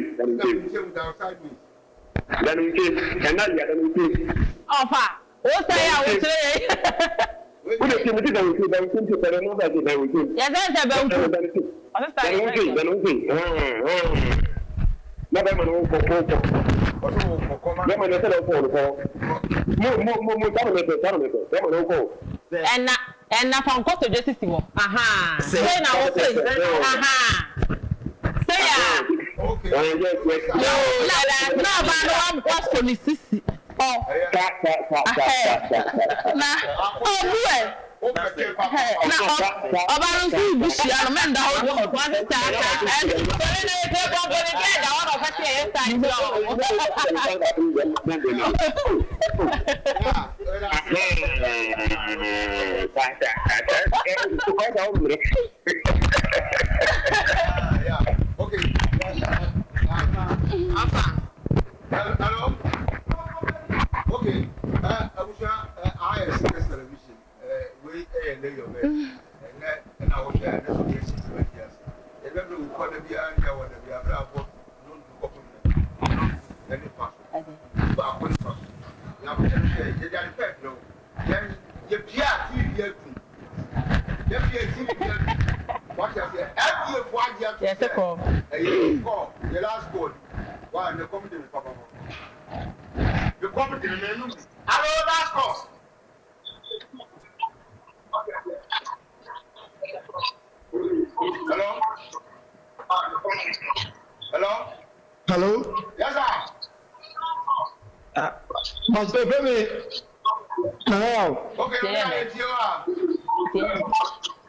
that's about it. Understand? Oh, hello. Okay, I have seen this television. We and your man, and I was there. Remember, we called the beer and we have not bought any passport. But I want to pass. Now, we can say, you got it. No, you can't be a what you say? Every 1 year, yes, a call. The last call. Why the committee with Papa? The committee remember. Hello, last call. Hello. Hello. Hello. Yes, sir. Master Baby. Hello. Okay, we are here.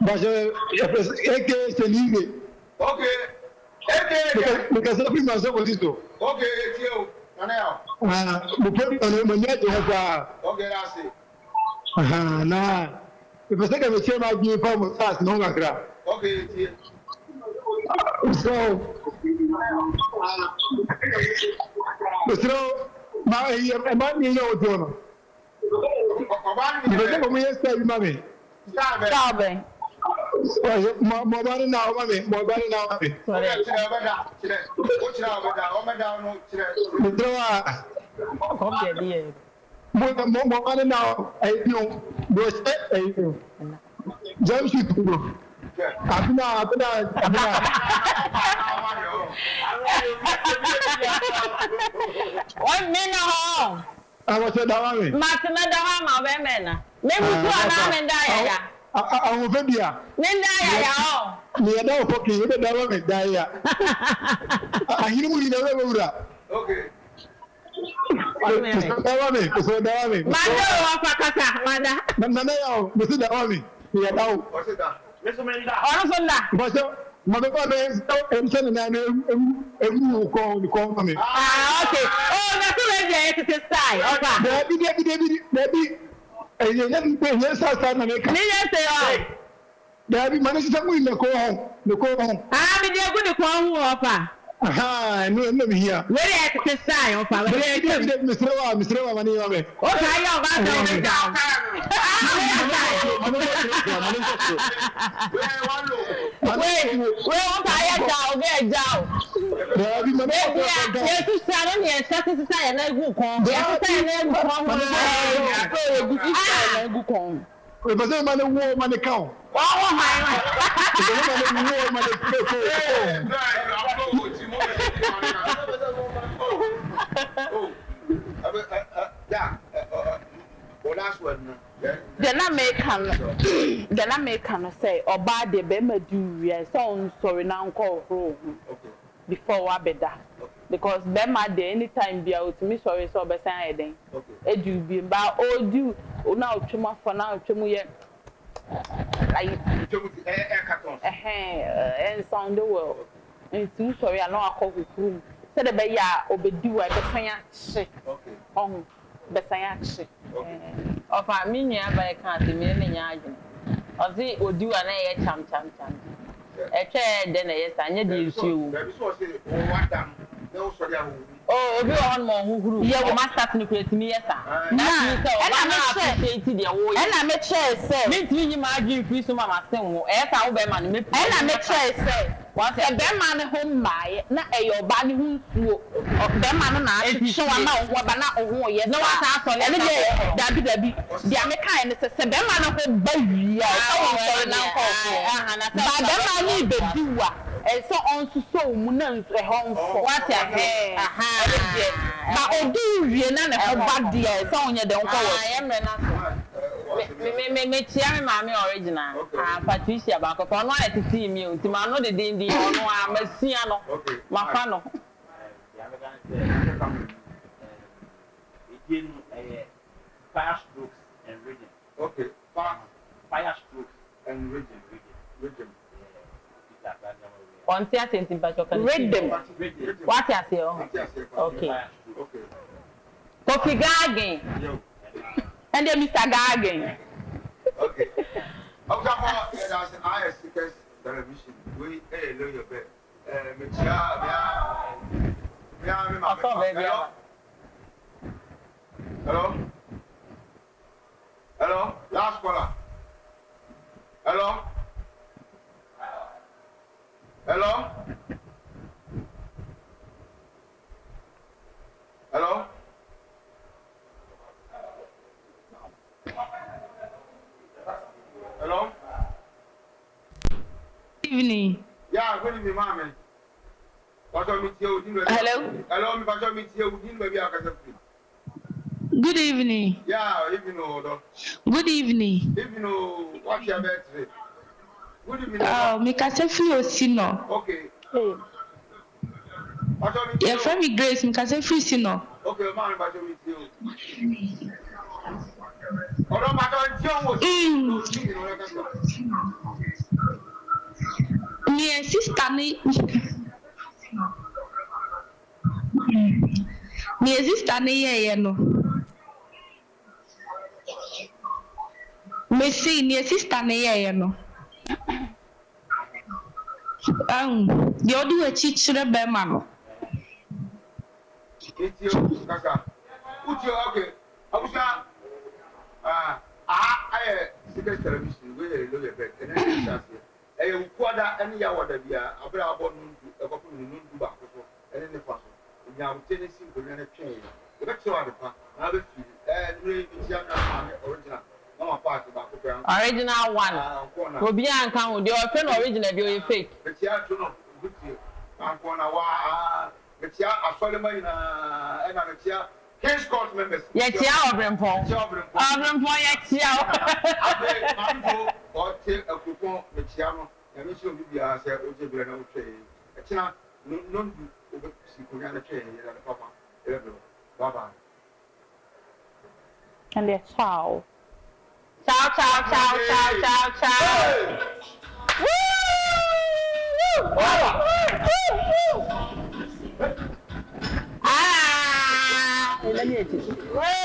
Master, AK Selige. Okay. Because every man is okay, it's you. Now, okay, that's it. Nah, If I was here, my uniform was fast, no longer. Okay. So, my new donor. You Mobile now, I know, was it? Just you. I was at Hawaii. Matamada, my I will be here. Okay. I'm aha, no here. Where at the sign of our oh, last one. Then I make him say, or by the Bema do, so sorry now call home before I bed that. Because Bema day anytime be out to me, sorry, so by saying, it do be about all due, or now to my for now to me yet. Like, and sound the world. Too sorry, I know I call with room. Said the bay obedu at the French on the French of Armenia by a country, meaning Argent. Of the Odu and a cham. A chair, then a yes, I need you. Oh, you are one more you must have nucleated me, yes, sir. And I make sure, sir, let me imagine free to Mamma Samuel, and I make sure, sir. Once a man home by your body who of them, and show a mouth, or yet no one on every day. That the American is a seven man of a baby. And so on to so moon a home for what a hair. But do you know about the Sonia? Don't go. I am Renata. Mammy original. Patricia Bacco, I wanted to see you. Timano, the Dindi, Messiano, Mafano. Fire strokes and rhythm. Okay, fire strokes and rhythm. On theatre, rhythm. What are you? Okay. Coffee Gagging. And then Mr. Gagging. Okay. I as because television. We your bed. Hello? Last caller. Hello? Hello? Good evening. Yeah, good evening, mommy. Hello? Good evening. Yeah, Good evening. What's your birthday? Good evening. Oh, Mikasefri Osino. Okay. Your family Grace, Mikasefri Osino. Okay, mommy, but you meet you. My sister, Original one. Will be uncounted. Your friend original, you fake. But you have to know. I'm going to but you are Solomon and I'm here. King's Court members. Yet you are Brempo. Yet you are. Or take a coupon, Michiano, and we should be as a Ojibwe trade. It's not none of the Sikurian trade, Papa. Baba. And they're foul. Ciao, ciao, ciao, ciao, ciao, ciao. Woo! Woo! Woo! Woo! Woo! Ah!